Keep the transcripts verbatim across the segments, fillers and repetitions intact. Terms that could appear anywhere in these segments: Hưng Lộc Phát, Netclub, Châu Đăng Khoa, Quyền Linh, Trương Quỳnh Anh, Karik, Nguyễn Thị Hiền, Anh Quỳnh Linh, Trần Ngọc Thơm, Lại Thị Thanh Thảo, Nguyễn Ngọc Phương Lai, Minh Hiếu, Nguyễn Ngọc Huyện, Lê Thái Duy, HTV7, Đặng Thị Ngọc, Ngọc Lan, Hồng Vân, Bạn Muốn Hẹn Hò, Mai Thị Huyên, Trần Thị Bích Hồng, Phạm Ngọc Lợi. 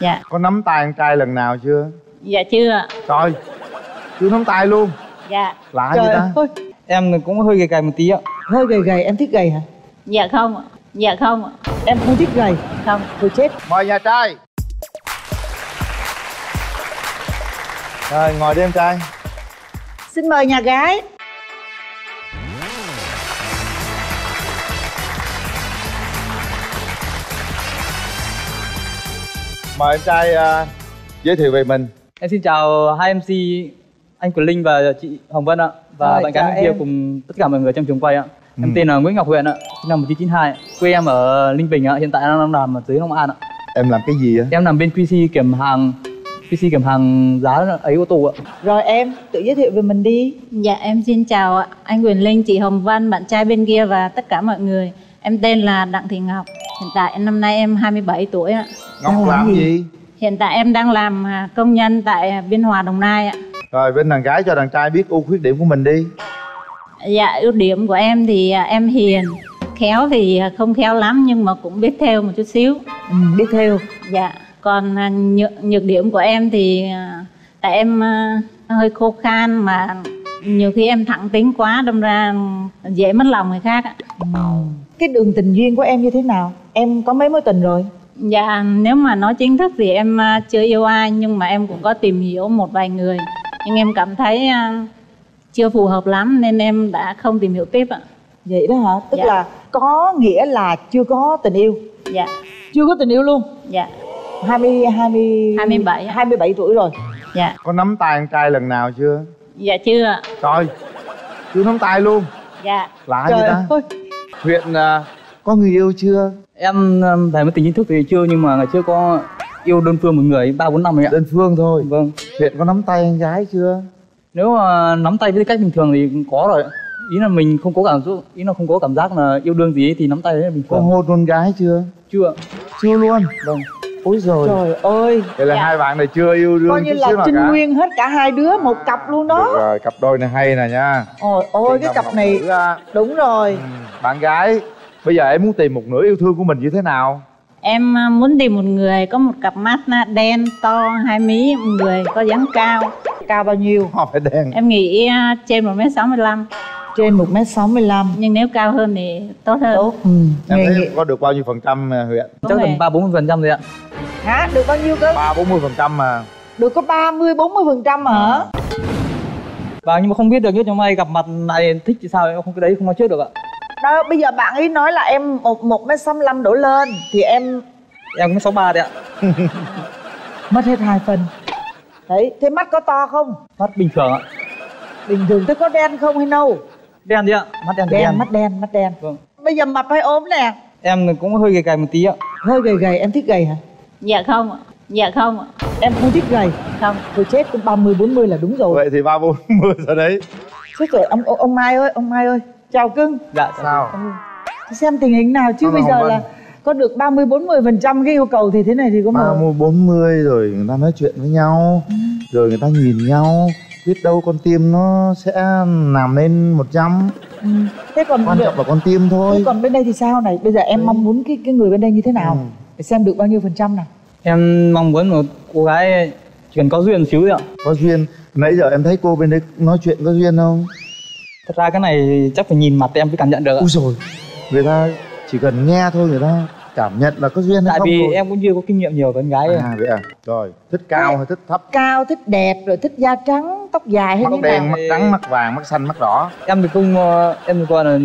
Dạ. Có nắm tay con trai lần nào chưa? Dạ chưa. Trời, chưa nắm tay luôn. Dạ. Lạ vậy ta. Ơi. Em cũng hơi gầy gầy một tí ạ. Hơi gầy gầy, em thích gầy hả? Dạ không ạ. Dạ không ạ. Em không thích gầy. Không, tôi chết. Mời nhà trai. Rồi, ngồi đi em trai. Xin mời nhà gái. Mời em trai uh, giới thiệu về mình. Em xin chào hai em xê anh Quỳnh Linh và chị Hồng Vân ạ. Và rồi, bạn gái bên kia cùng tất cả mọi người trong trường quay ạ. Ừ. Em tên là Nguyễn Ngọc Huyện ạ, năm một nghìn chín trăm chín mươi hai. Quê em ở Ninh Bình ạ, hiện tại đang làm ở dưới Long An ạ. Em làm cái gì ạ? Em làm bên quy xê kiểm hàng, quy xê kiểm hàng giá ấy ô tô ạ. Rồi em tự giới thiệu về mình đi. Dạ em xin chào ạ, anh Quỳnh Linh, chị Hồng Vân, bạn trai bên kia và tất cả mọi người. Em tên là Đặng Thị Ngọc. Hiện tại năm nay em hai mươi bảy tuổi ạ. Ngọc làm, làm gì? gì? Hiện tại em đang làm công nhân tại Biên Hòa, Đồng Nai ạ. Rồi bên đàn gái cho đàn trai biết ưu khuyết điểm của mình đi. Dạ ưu điểm của em thì em hiền. Khéo thì không khéo lắm nhưng mà cũng biết theo một chút xíu. Ừ, biết theo. Dạ. Còn nhược, nhược điểm của em thì tại em hơi khô khan mà nhiều khi em thẳng tính quá, đâm ra dễ mất lòng người khác ạ. Ừ. Cái đường tình duyên của em như thế nào? Em có mấy mối tình rồi? Dạ, nếu mà nói chính thức thì em chưa yêu ai. Nhưng mà em cũng có tìm hiểu một vài người. Nhưng em cảm thấy chưa phù hợp lắm nên em đã không tìm hiểu tiếp ạ. Vậy đó hả? Tức dạ. là có nghĩa là chưa có tình yêu? Dạ. Chưa có tình yêu luôn? Dạ. Hai mươi, hai mươi... hai mươi bảy hai mươi bảy tuổi rồi? Dạ. Có nắm tay con trai lần nào chưa? Dạ chưa. Trời, chưa nắm tay luôn? Dạ. Lạ vậy ta. Ơi. Huyện có người yêu chưa? Em về mối tình chính thức thì chưa, nhưng mà ngày trước có yêu đơn phương một người ba bốn năm rồi ạ. Đơn phương thôi? Vâng. Huyện có nắm tay con gái chưa? Nếu mà nắm tay với cách bình thường thì có rồi. Ý là mình không có cảm giác, ý là không có cảm giác là yêu đương gì ấy, thì nắm tay đấy là bình thường. Có hôn con gái chưa? Chưa. Chưa luôn? Vâng. Ôi rồi. Trời ơi. Vậy là dạ. hai bạn này chưa yêu đương. Coi như là trinh nguyên hết cả hai đứa một cặp luôn đó. Được rồi, cặp đôi này hay nè nha. Ôi ôi cái cặp này. Đúng rồi. Ừ. Bạn gái, bây giờ em muốn tìm một nửa yêu thương của mình như thế nào? Em muốn tìm một người có một cặp mắt đen, to, hai mí, người có dáng cao. Cao bao nhiêu? Họ phải đen. Em nghĩ trên một mét sáu mươi lăm. Trên một mét sáu mươi lăm. Nhưng nếu cao hơn thì tốt hơn. Tốt. Ừ. Em Nghề... thấy có được bao nhiêu phần trăm Huyện? Chắc tầm ba bốn mươi phần trăm rồi ạ. Hả? Được bao nhiêu cơ? ba bốn mươi phần trăm mà. Được có ba mươi bốn mươi phần trăm hả? Và nhưng mà không biết được, nhưng mà may gặp mặt này thích thì sao, em không cái đấy không nói trước được ạ. Đó, bây giờ bạn ấy nói là em một mét sáu mươi lăm đổ lên thì em... Em cũng sáu ba đấy ạ. Mất hết hai phần. Đấy, thế mắt có to không? Mắt bình thường ạ. Bình thường. Thế có đen không hay nâu? Đen đi ạ, mắt đen, đen, đen. Mắt đen, mắt đen. Vâng. Bây giờ mập hay ốm nè? Em cũng hơi gầy gầy một tí ạ. Hơi gầy gầy, em thích gầy hả? Dạ không ạ. Dạ không ạ. Em không thích gầy. Không. Tôi chết, cũng ba mươi bốn mươi là đúng rồi. Vậy thì ba bốn mươi rồi đấy. Chết rồi, ông, ông Mai ơi, ông Mai ơi. Chào cưng. Dạ sao? Xem tình hình nào chứ. Đó bây giờ Hồng là Vân có được ba mươi bốn mươi phần trăm cái yêu cầu thì thế này thì có ba mươi bốn mươi rồi người ta nói chuyện với nhau. Ừ. Rồi người ta nhìn nhau, biết đâu con tim nó sẽ nằm lên một trăm. Ừ. Thế còn quan trọng là con tim thôi. Thế còn bên đây thì sao này? Bây giờ em đấy mong muốn cái cái người bên đây như thế nào? Ừ. Để xem được bao nhiêu phần trăm nào. Em mong muốn một cô gái chỉ cần có duyên xíu thôi ạ. Có duyên. Nãy giờ em thấy cô bên đây nói chuyện có duyên không? Thật ra cái này chắc phải nhìn mặt em mới cảm nhận được ạ. Úi dồi, người ta chỉ cần nghe thôi người ta cảm nhận là có duyên hay không. Tại vì em cũng chưa có kinh nghiệm nhiều với con gái. À vậy à. Rồi, thích cao hay thích thấp? Cao, thích đẹp, rồi thích da trắng, tóc dài hay như nào? Mắt đen, mắt trắng, mắt vàng, mắt xanh, mắt đỏ. Em thì không, em thì coi là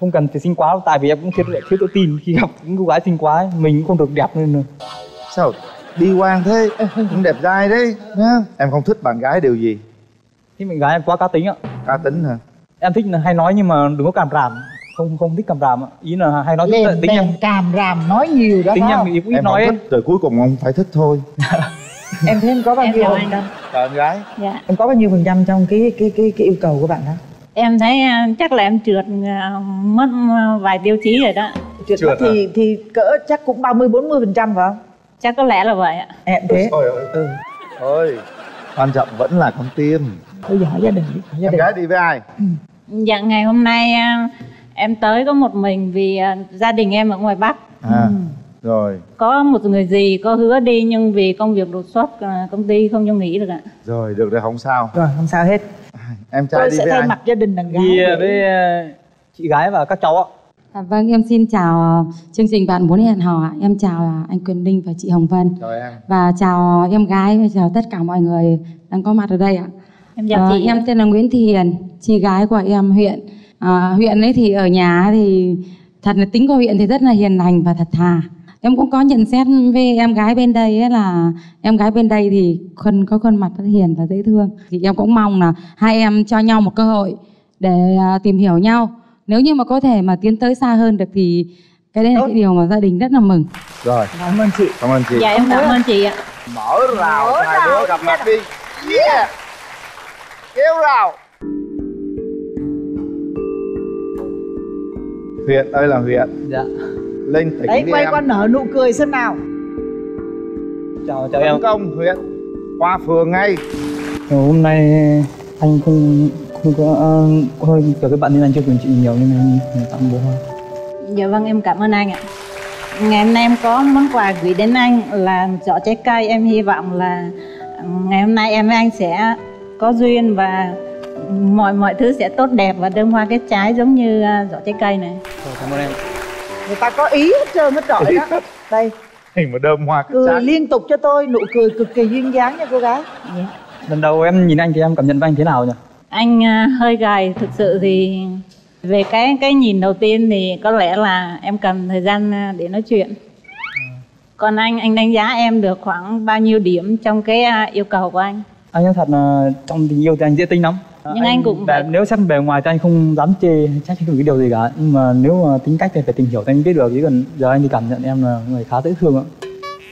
không cần phải xinh quá. Tại vì em cũng thiếu thiếu tự tin khi gặp những cô gái xinh quá. Mình cũng không được đẹp nên. Sao đi hoang thế, cũng đẹp trai đấy. Em không thích bạn gái điều gì? Thì bạn gái em quá cá tính ạ. Cá tính hả? Em thích là hay nói nhưng mà đừng có càm ràm. Không không thích càm ràm ạ. Ý là hay nói tính đèn, em càm ràm nói nhiều đó. Tính đó. Em ít em nói thích, rồi cuối cùng ông phải thích thôi. Em thấy em có bao nhiêu phần trăm? Trời em gái. Dạ. Em có bao nhiêu phần trăm trong cái cái cái cái yêu cầu của bạn đó? Em thấy chắc là em trượt mất vài tiêu chí rồi đó. Trượt, trượt thì à? Thì cỡ chắc cũng ba mươi bốn mươi phần trăm phải không? Chắc có lẽ là vậy ạ. Em thế. Ôi ơi. Ừ. Thôi, quan trọng vẫn là con tim. Bây giờ hỏi gia đình đi. Hỏi gia đình. Em gái đi với ai? Ừ. Dạ ngày hôm nay em tới có một mình vì gia đình em ở ngoài Bắc. À. Rồi. Có một người gì có hứa đi nhưng vì công việc đột xuất công ty không cho nghỉ được ạ. Rồi, được rồi, không sao. Rồi, không sao hết. Em trai tôi đi sẽ với thay anh. Mặt gia đình đàn gái đi để... với chị gái và các cháu ạ. À, vâng, em xin chào chương trình Bạn Muốn Hẹn Hò ạ. Em chào anh Quỳnh Linh và chị Hồng Vân. Chào em. Và chào em gái và chào tất cả mọi người đang có mặt ở đây ạ. Em chào à, chị. Em tên là Nguyễn Thị Hiền, chị gái của em Huyện. À, Huyện ấy thì ở nhà thì thật là tính của Huyện thì rất là hiền lành và thật thà. Em cũng có nhận xét với em gái bên đây ấy là em gái bên đây thì khuôn, có khuôn mặt rất hiền và dễ thương. Thì em cũng mong là hai em cho nhau một cơ hội để tìm hiểu nhau. Nếu như mà có thể mà tiến tới xa hơn được thì cái đấy là cái điều mà gia đình rất là mừng. Rồi. Cảm ơn chị. Cảm ơn chị. Dạ em cảm ơn chị ạ. Mở rào hai đứa gặp mặt đi. Yeah. Kéo rào. Huyện ơi là Huyện. Dạ. Linh tỉnh đấy, quay em. Qua nở nụ cười xem nào. Chào chào em. Công Huyện qua phường ngay. Hôm nay anh không không có uh, hơi cả các bạn nên anh chưa quyền chị nhiều nên anh tặng bố thôi. Dạ vâng, em cảm ơn anh ạ. Ngày hôm nay em có món quà gửi đến anh là giỏ trái cây. Em hy vọng là ngày hôm nay em với anh sẽ có duyên và mọi mọi thứ sẽ tốt đẹp và đơm hoa kết trái giống như giỏ trái cây này. Thôi, cảm ơn em. Người ta có ý hết trơn hết trọi đó. Hết. Đây. Hình mà đơm hoa kết trái. Cười liên tục cho tôi, nụ cười cực kỳ duyên dáng nha cô gái. Yeah. Lần đầu em nhìn anh thì em cảm nhận với anh thế nào nhỉ? Anh hơi gầy, thực sự thì về cái cái nhìn đầu tiên thì có lẽ là em cần thời gian để nói chuyện. Còn anh, anh đánh giá em được khoảng bao nhiêu điểm trong cái yêu cầu của anh? Anh nói thật là trong tình yêu thì anh dễ tính lắm. Nhưng anh, anh cũng phải... Nếu xét bề ngoài thì anh không dám chê chắc không cái điều gì cả. Nhưng mà nếu mà tính cách thì phải tìm hiểu thì anh biết được. Chứ còn giờ anh thì cảm nhận em là người khá dễ thương ạ.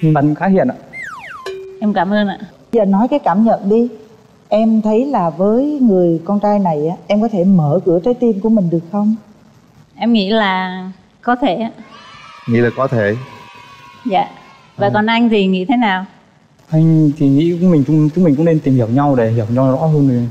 Nhưng bạn khá hiền ạ. Em cảm ơn ạ. Giờ nói cái cảm nhận đi. Em thấy là với người con trai này em có thể mở cửa trái tim của mình được không? Em nghĩ là có thể. Nghĩ là có thể. Dạ. Và à. Còn anh thì nghĩ thế nào? Anh thì nghĩ chúng mình chúng mình cũng nên tìm hiểu nhau để hiểu nhau rõ hơn rồi.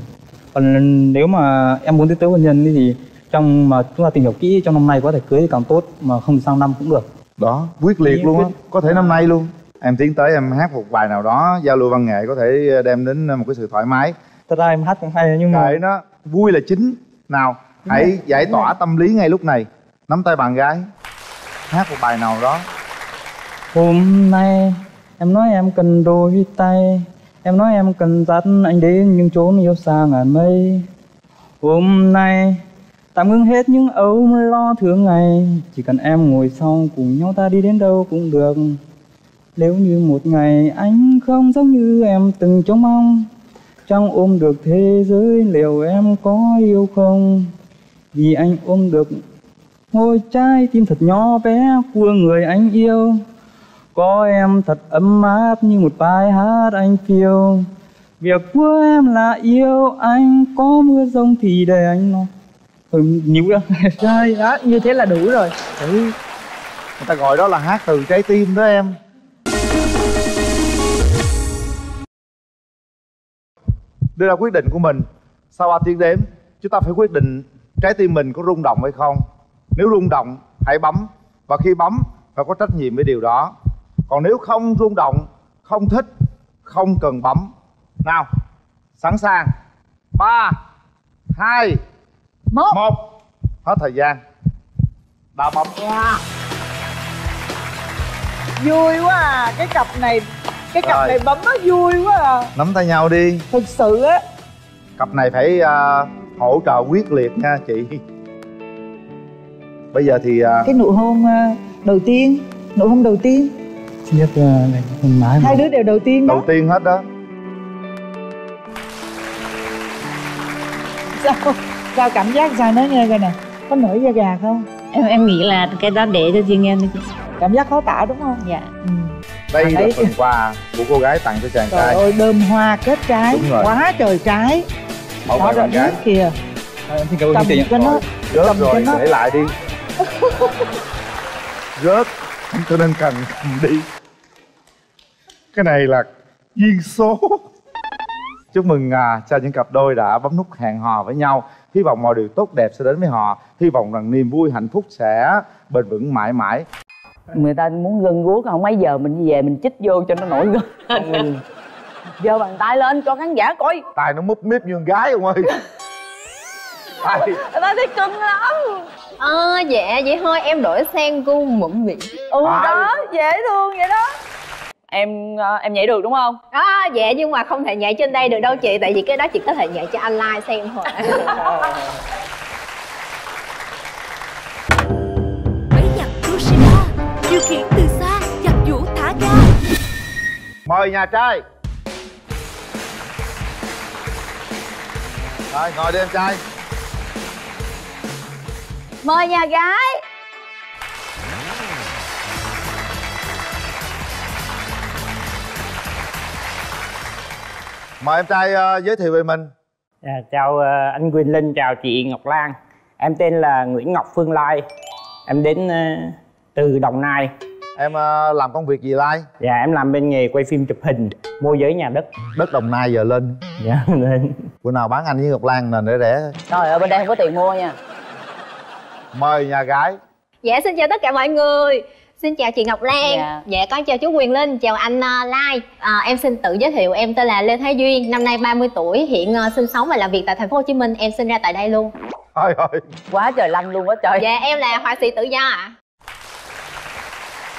Còn nếu mà em muốn tiến tới hôn nhân thì trong mà chúng ta tìm hiểu kỹ trong năm nay có thể cưới thì càng tốt, mà không sang năm cũng được. Đó, quyết liệt luôn á, quyết... có thể năm nay luôn. Em tiến tới em hát một bài nào đó giao lưu văn nghệ có thể đem đến một cái sự thoải mái. Thật ra em hát cũng hay nhưng mà đấy nó vui là chính. Nào, đúng hãy rồi, giải tỏa rồi. Tâm lý ngay lúc này. Nắm tay bạn gái, hát một bài nào đó. Hôm nay em nói em cần đôi tay, em nói em cần dắt anh đến những chốn yêu xa ngàn mây. Hôm nay tạm ngưng hết những âu lo thường ngày, chỉ cần em ngồi sau cùng nhau ta đi đến đâu cũng được. Nếu như một ngày anh không giống như em từng trông mong, chẳng ôm được thế giới liệu em có yêu không? Vì anh ôm được ngôi trái tim thật nhỏ bé của người anh yêu. Có em thật ấm áp như một bài hát anh phiêu. Việc của em là yêu anh, có mưa giông thì để anh nó ừ, níu đó. Trời đó, như thế là đủ rồi. Đấy. Người ta gọi đó là hát từ trái tim đó em. Đưa ra quyết định của mình. Sau ba tiếng đếm, chúng ta phải quyết định trái tim mình có rung động hay không. Nếu rung động, hãy bấm. Và khi bấm, phải có trách nhiệm với điều đó. Còn nếu không rung động, không thích, không cần bấm. Nào, sẵn sàng. Ba, hai, một. Hết thời gian. Đã bấm. Wow. Vui quá à, cái cặp này, cái cặp rồi. Này bấm nó vui quá à. Nắm tay nhau đi. Thực sự á. Cặp này phải uh, hỗ trợ quyết liệt nha chị. Bây giờ thì... Uh... Cái nụ hôn uh, đầu tiên, nụ hôn đầu tiên. Nhất là mãi hai đứa đều đầu tiên đó. Đầu tiên hết đó. Sao, sao cảm giác sao nói nghe coi nè. Có nổi da gà không? Em em nghĩ là cái đó để cho riêng em đi chị. Cảm giác khó tả đúng không? Dạ ừ. Đây à, là đấy. Phần quà của cô gái tặng cho chàng trời trai. Trời ơi, đơm hoa kết trái. Đúng rồi. Quá trời trái. Bảo vệ bạn gái kìa. Cầm cho nó. Rớt rồi, để lại đi. Rớt cho nên cần đi. Cái này là duyên số. Chúc mừng à, cho những cặp đôi đã bấm nút hẹn hò với nhau. Hy vọng mọi điều tốt đẹp sẽ đến với họ. Hy vọng rằng niềm vui hạnh phúc sẽ bền vững mãi mãi. Người ta muốn gân guốc không mấy giờ mình về mình chích vô cho nó nổi gân. Giơ bàn tay lên cho khán giả coi. Tài nó múp míp như con gái không ơi. Tài người ta thấy cưng lắm. Ờ à, dạ vậy thôi em đổi sang cô mụn miệng. Ừ à, đó dễ thương vậy đó. Em em nhảy được đúng không? À, dạ nhưng mà không thể nhảy trên đây được đâu chị. Tại vì cái đó chị có thể nhảy cho anh Lai xem thôi. Điều khiển từ xa, giặt vũ thả ga. Mời nhà trai. Rồi, ngồi đi em trai. Mời nhà gái. Mời em trai uh, giới thiệu về mình. À, chào uh, anh Quỳnh Linh, chào chị Ngọc Lan. Em tên là Nguyễn Ngọc Phương Lai. Em đến... Uh... từ Đồng Nai. Em uh, làm công việc gì Lai? Dạ em làm bên nghề quay phim chụp hình, môi giới nhà đất. Đất Đồng Nai giờ lên. Dạ lên. Bữa nào bán anh với Ngọc Lan nền để rẻ. Trời ơi bên đây không có tiền mua nha. Mời nhà gái. Dạ xin chào tất cả mọi người. Xin chào chị Ngọc Lan. Dạ, dạ con chào chú Quyền Linh, chào anh uh, Lai. À, em xin tự giới thiệu em tên là Lê Thái Duy, năm nay ba mươi tuổi, hiện uh, sinh sống và làm việc tại thành phố Hồ Chí Minh. Em sinh ra tại đây luôn. Trời ơi. Quá trời lanh luôn á trời. Dạ em là họa sĩ tự do ạ. À,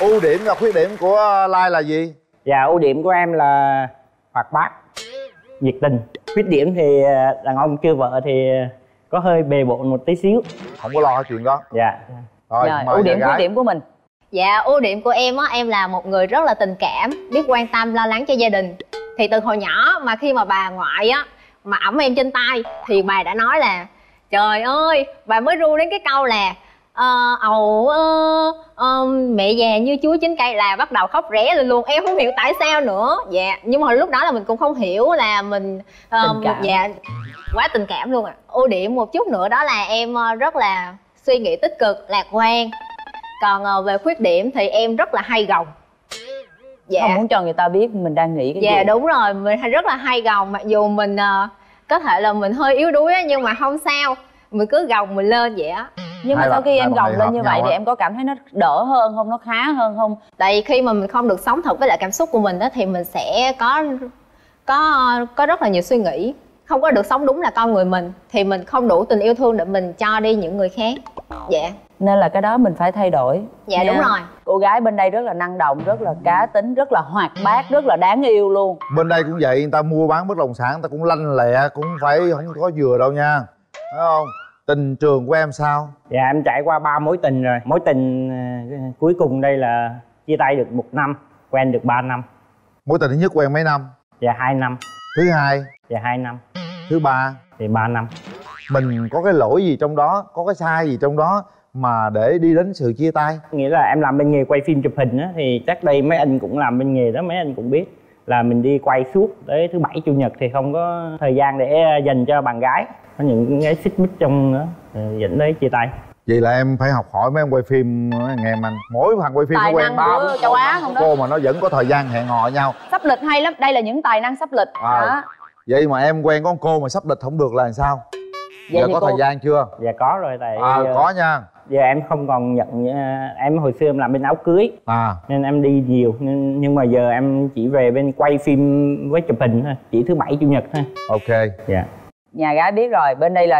ưu điểm và khuyết điểm của Lai là gì? Dạ ưu điểm của em là hoạt bát, nhiệt tình. Khuyết điểm thì đàn ông chưa vợ thì có hơi bề bộn một tí xíu. Không có lo cái chuyện đó. Dạ. Rồi, rồi ưu điểm khuyết điểm của mình. Dạ ưu điểm của em á, em là một người rất là tình cảm, biết quan tâm lo lắng cho gia đình. Thì từ hồi nhỏ mà khi mà bà ngoại á mà ẵm em trên tay thì bà đã nói là trời ơi, bà mới ru đến cái câu là Ờ, ầu ơ, ờ, mẹ già như chuối chín cây là bắt đầu khóc ré lên luôn. Em không hiểu tại sao nữa. Dạ, nhưng mà lúc đó là mình cũng không hiểu là mình uh, dạ, quá tình cảm luôn ạ. À, ưu điểm một chút nữa đó là em rất là suy nghĩ tích cực, lạc quan. Còn uh, về khuyết điểm thì em rất là hay gồng. Dạ, không muốn cho người ta biết mình đang nghĩ cái dạ, gì. Dạ đúng rồi, mình rất là hay gồng. Mặc dù mình uh, có thể là mình hơi yếu đuối nhưng mà không sao, mình cứ gồng mình lên vậy á. Nhưng mà sau khi em gồng lên như vậy thì em có cảm thấy nó đỡ hơn không, nó khá hơn không? Tại vì khi mà mình không được sống thật với lại cảm xúc của mình đó thì mình sẽ có có có rất là nhiều suy nghĩ, không có được sống đúng là con người mình thì mình không đủ tình yêu thương để mình cho đi những người khác. Dạ nên là cái đó mình phải thay đổi. Dạ đúng rồi. Cô gái bên đây rất là năng động, rất là cá tính, rất là hoạt bát, rất là đáng yêu luôn. Bên đây cũng vậy, người ta mua bán bất động sản người ta cũng lanh lẹ, cũng phải không có vừa đâu nha, phải không? Tình trường của em sao? Dạ em trải qua ba mối tình rồi. Mối tình uh, cuối cùng đây là chia tay được một năm, quen được ba năm. Mối tình thứ nhất quen mấy năm? Dạ hai năm. Thứ hai? Dạ hai năm. Thứ ba? Thì ba năm. Mình có cái lỗi gì trong đó, có cái sai gì trong đó mà để đi đến sự chia tay? Nghĩa là em làm bên nghề quay phim chụp hình á, thì chắc đây mấy anh cũng làm bên nghề đó, mấy anh cũng biết là mình đi quay suốt tới thứ bảy chủ nhật thì không có thời gian để dành cho bạn gái, có những cái xích mích trong nữa dẫn đến chia tay. Vậy là em phải học hỏi mấy em quay phim nghe anh, mỗi thằng quay phim tài nó quen bao châu Á không cô đó, mà nó vẫn có thời gian hẹn hò nhau. Sắp lịch hay lắm, đây là những tài năng sắp lịch. À, đó. Vậy mà em quen con cô mà sắp lịch không được là sao? Vậy giờ có cô... thời gian chưa? Dạ có rồi tại à, giờ... có nha. Giờ em không còn nhận, em hồi xưa em làm bên áo cưới à, nên em đi nhiều nên, nhưng mà giờ em chỉ về bên quay phim với chụp hình thôi, chỉ thứ bảy chủ nhật thôi. Ok. Dạ. Nhà gái biết rồi, bên đây là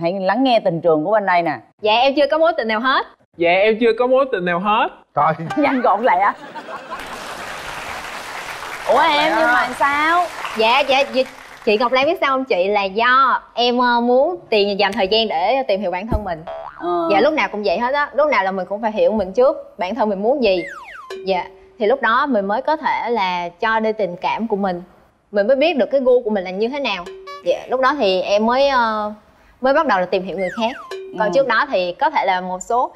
hãy lắng nghe tình trường của bên đây nè. Dạ em chưa có mối tình nào hết. Dạ em chưa có mối tình nào hết. Trời. Nhanh gọn lại á. Ủa em nhưng mà sao? Dạ dạ dịch. Chị Ngọc Lan biết sao không chị, là do em muốn tiền dành thời gian để tìm hiểu bản thân mình. Ừ. Dạ lúc nào cũng vậy hết á, lúc nào là mình cũng phải hiểu mình trước, bản thân mình muốn gì. Dạ thì lúc đó mình mới có thể là cho đi tình cảm của mình, mình mới biết được cái gu của mình là như thế nào. Dạ lúc đó thì em mới uh, mới bắt đầu là tìm hiểu người khác. Còn ừ, trước đó thì có thể là một số.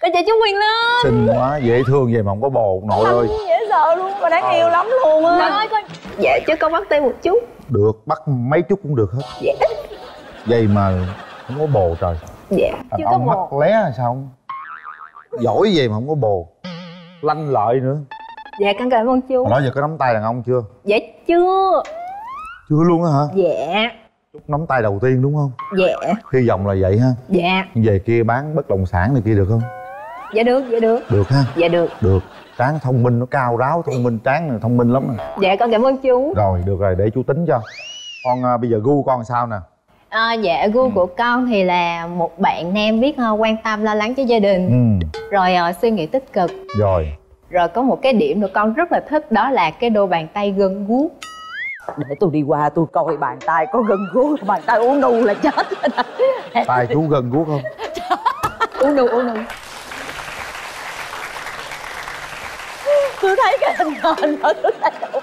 Cô chị chú Quyền Linh xinh quá, dễ thương vậy mà không có bồ nội ơi. Dễ sợ luôn mà đáng yêu lắm luôn á. Trời ơi con. Dạ chứ có bắt tay một chút. Được, bắt mấy chút cũng được hết. Dạ. Vậy mà không có bồ trời. Dạ. Chứ có bồ lé hay sao không? Giỏi vậy mà không có bồ. Lanh lợi nữa. Dạ cảm ơn chú. Hồi đó giờ có nắm tay đàn ông chưa? Dạ chưa. Chưa luôn á hả? Dạ. Nắm tay đầu tiên đúng không? Dạ. Hy vọng là vậy ha. Dạ. Về kia bán bất động sản này kia được không? Dạ được, dạ được. Được ha? Dạ được. Được. Tráng thông minh, nó cao ráo, thông minh, Tráng này thông minh lắm nè. Dạ con cảm ơn chú. Rồi, được rồi, để chú tính cho. Con à, bây giờ gu con sao nè? À, dạ gu ừ. của con thì là một bạn nam biết không, quan tâm lo lắng cho gia đình, ừ. rồi à, suy nghĩ tích cực. Rồi. Rồi có một cái điểm được con rất là thích, đó là cái đôi bàn tay gân guốc. Để tôi đi qua tôi coi bàn tay có gân guốc, bàn tay uống nu là chết. Tay chú gân guốc không? Uống nu, uống nu. Tôi thấy cái hình nền đó, tôi thấy đâu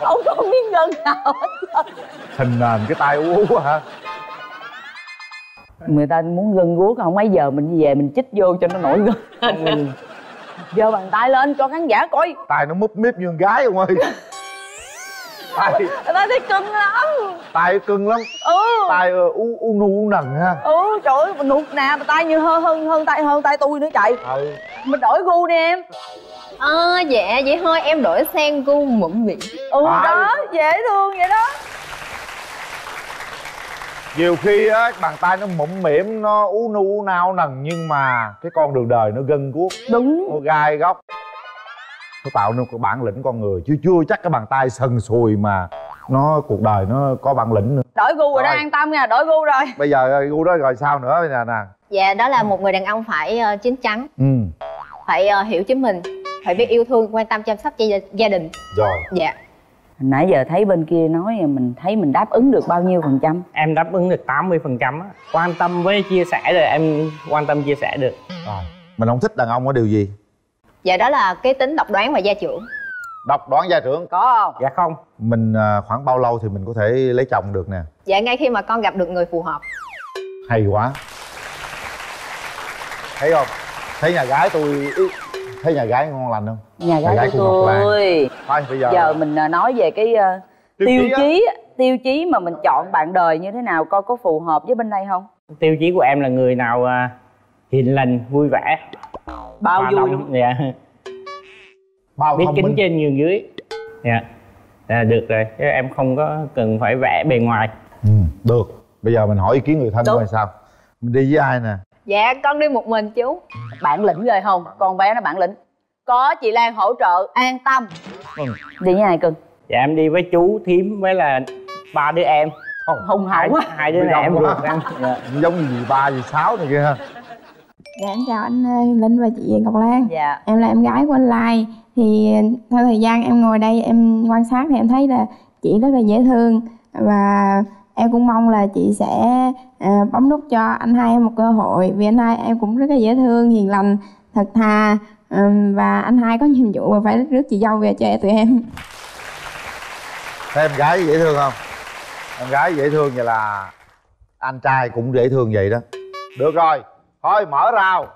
ông có miếng ngân nào hết. Hình nền cái tay uống quá hả? Người ta muốn gân guốc không, mấy giờ mình về mình chích vô cho nó nổi gân. Giơ bàn tay lên cho khán giả coi. Tay nó múp míp như con gái không ơi. Tay tay cưng lắm. Tay cưng lắm. Ừ. Tay u u nu u nần ha. Ừ trời ơi, nuột nà mà tay như hơn hơn hơn tay hơn tay tôi nữa chạy. Ừ. Mình đổi gu đi em. Ờ à, dạ vậy thôi em đổi sang gu mụn miệng. Ừ à, đó, dễ thương vậy đó. Nhiều khi á bàn tay nó mụn mỉm, nó ú nu ú nao nần, nhưng mà cái con đường đời nó gân guốc. Đúng. Nó gai góc, nó tạo nên cái bản lĩnh con người, chứ chưa chắc cái bàn tay sần sùi mà nó cuộc đời nó có bản lĩnh nữa. Đổi gu rồi đó, an tâm nha, đổi gu rồi. Bây giờ gu đó rồi sao nữa nè nè? Dạ đó là một người đàn ông phải uh, chín chắn, ừ. phải uh, hiểu chính mình, phải biết yêu thương, quan tâm chăm sóc cho gia đình. Rồi. Dạ. Nãy giờ thấy bên kia nói mình thấy mình đáp ứng được bao nhiêu phần trăm? Em đáp ứng được tám mươi phần trăm á. Quan tâm với chia sẻ rồi em quan tâm chia sẻ được. À, mình không thích đàn ông có điều gì? Dạ đó là cái tính độc đoán và gia trưởng. Độc đoán gia trưởng có không? Dạ không. Mình khoảng bao lâu thì mình có thể lấy chồng được nè? Dạ ngay khi mà con gặp được người phù hợp. Hay quá. Thấy không? Thấy nhà gái tôi... Thấy nhà gái ngon lành không? Nhà gái, nhà gái của tôi. Thôi bây giờ giờ mình nói về cái uh, tiêu, tiêu chí á. Tiêu chí mà mình chọn bạn đời như thế nào, coi có phù hợp với bên đây không? Tiêu chí của em là người nào uh, hiền lành, vui vẻ. Bao Bà vui đúng. Dạ. Bao biết kính trên nhường dưới. Dạ. Dạ được rồi, em không có cần phải vẽ bề ngoài. Ừ, được. Bây giờ mình hỏi ý kiến người thân coi sao. Mình đi với ai nè? Dạ con đi một mình chú. Bản lĩnh rồi không? Con bé nó bản lĩnh. Có chị Lan hỗ trợ an tâm. Ừ. Đi với ai cưng? Dạ em đi với chú Thím với là ba đứa em. Không, hùng hậu quá. Hai đứa này em được em. Dạ. Giống như dì ba dì sáu này kia ha. Dạ em chào anh Linh và chị Ngọc Lan. Dạ. Em là em gái của anh Lai. Thì theo thời gian em ngồi đây em quan sát thì em thấy là chị rất là dễ thương. Và em cũng mong là chị sẽ à, bấm nút cho anh hai em một cơ hội. Vì anh hai em cũng rất là dễ thương, hiền lành, thật thà. um, Và anh hai có nhiệm vụ mà phải rước chị dâu về cho tụi em. Thấy em gái dễ thương không? Em gái dễ thương vậy là anh trai cũng dễ thương vậy đó. Được rồi, thôi mở rào.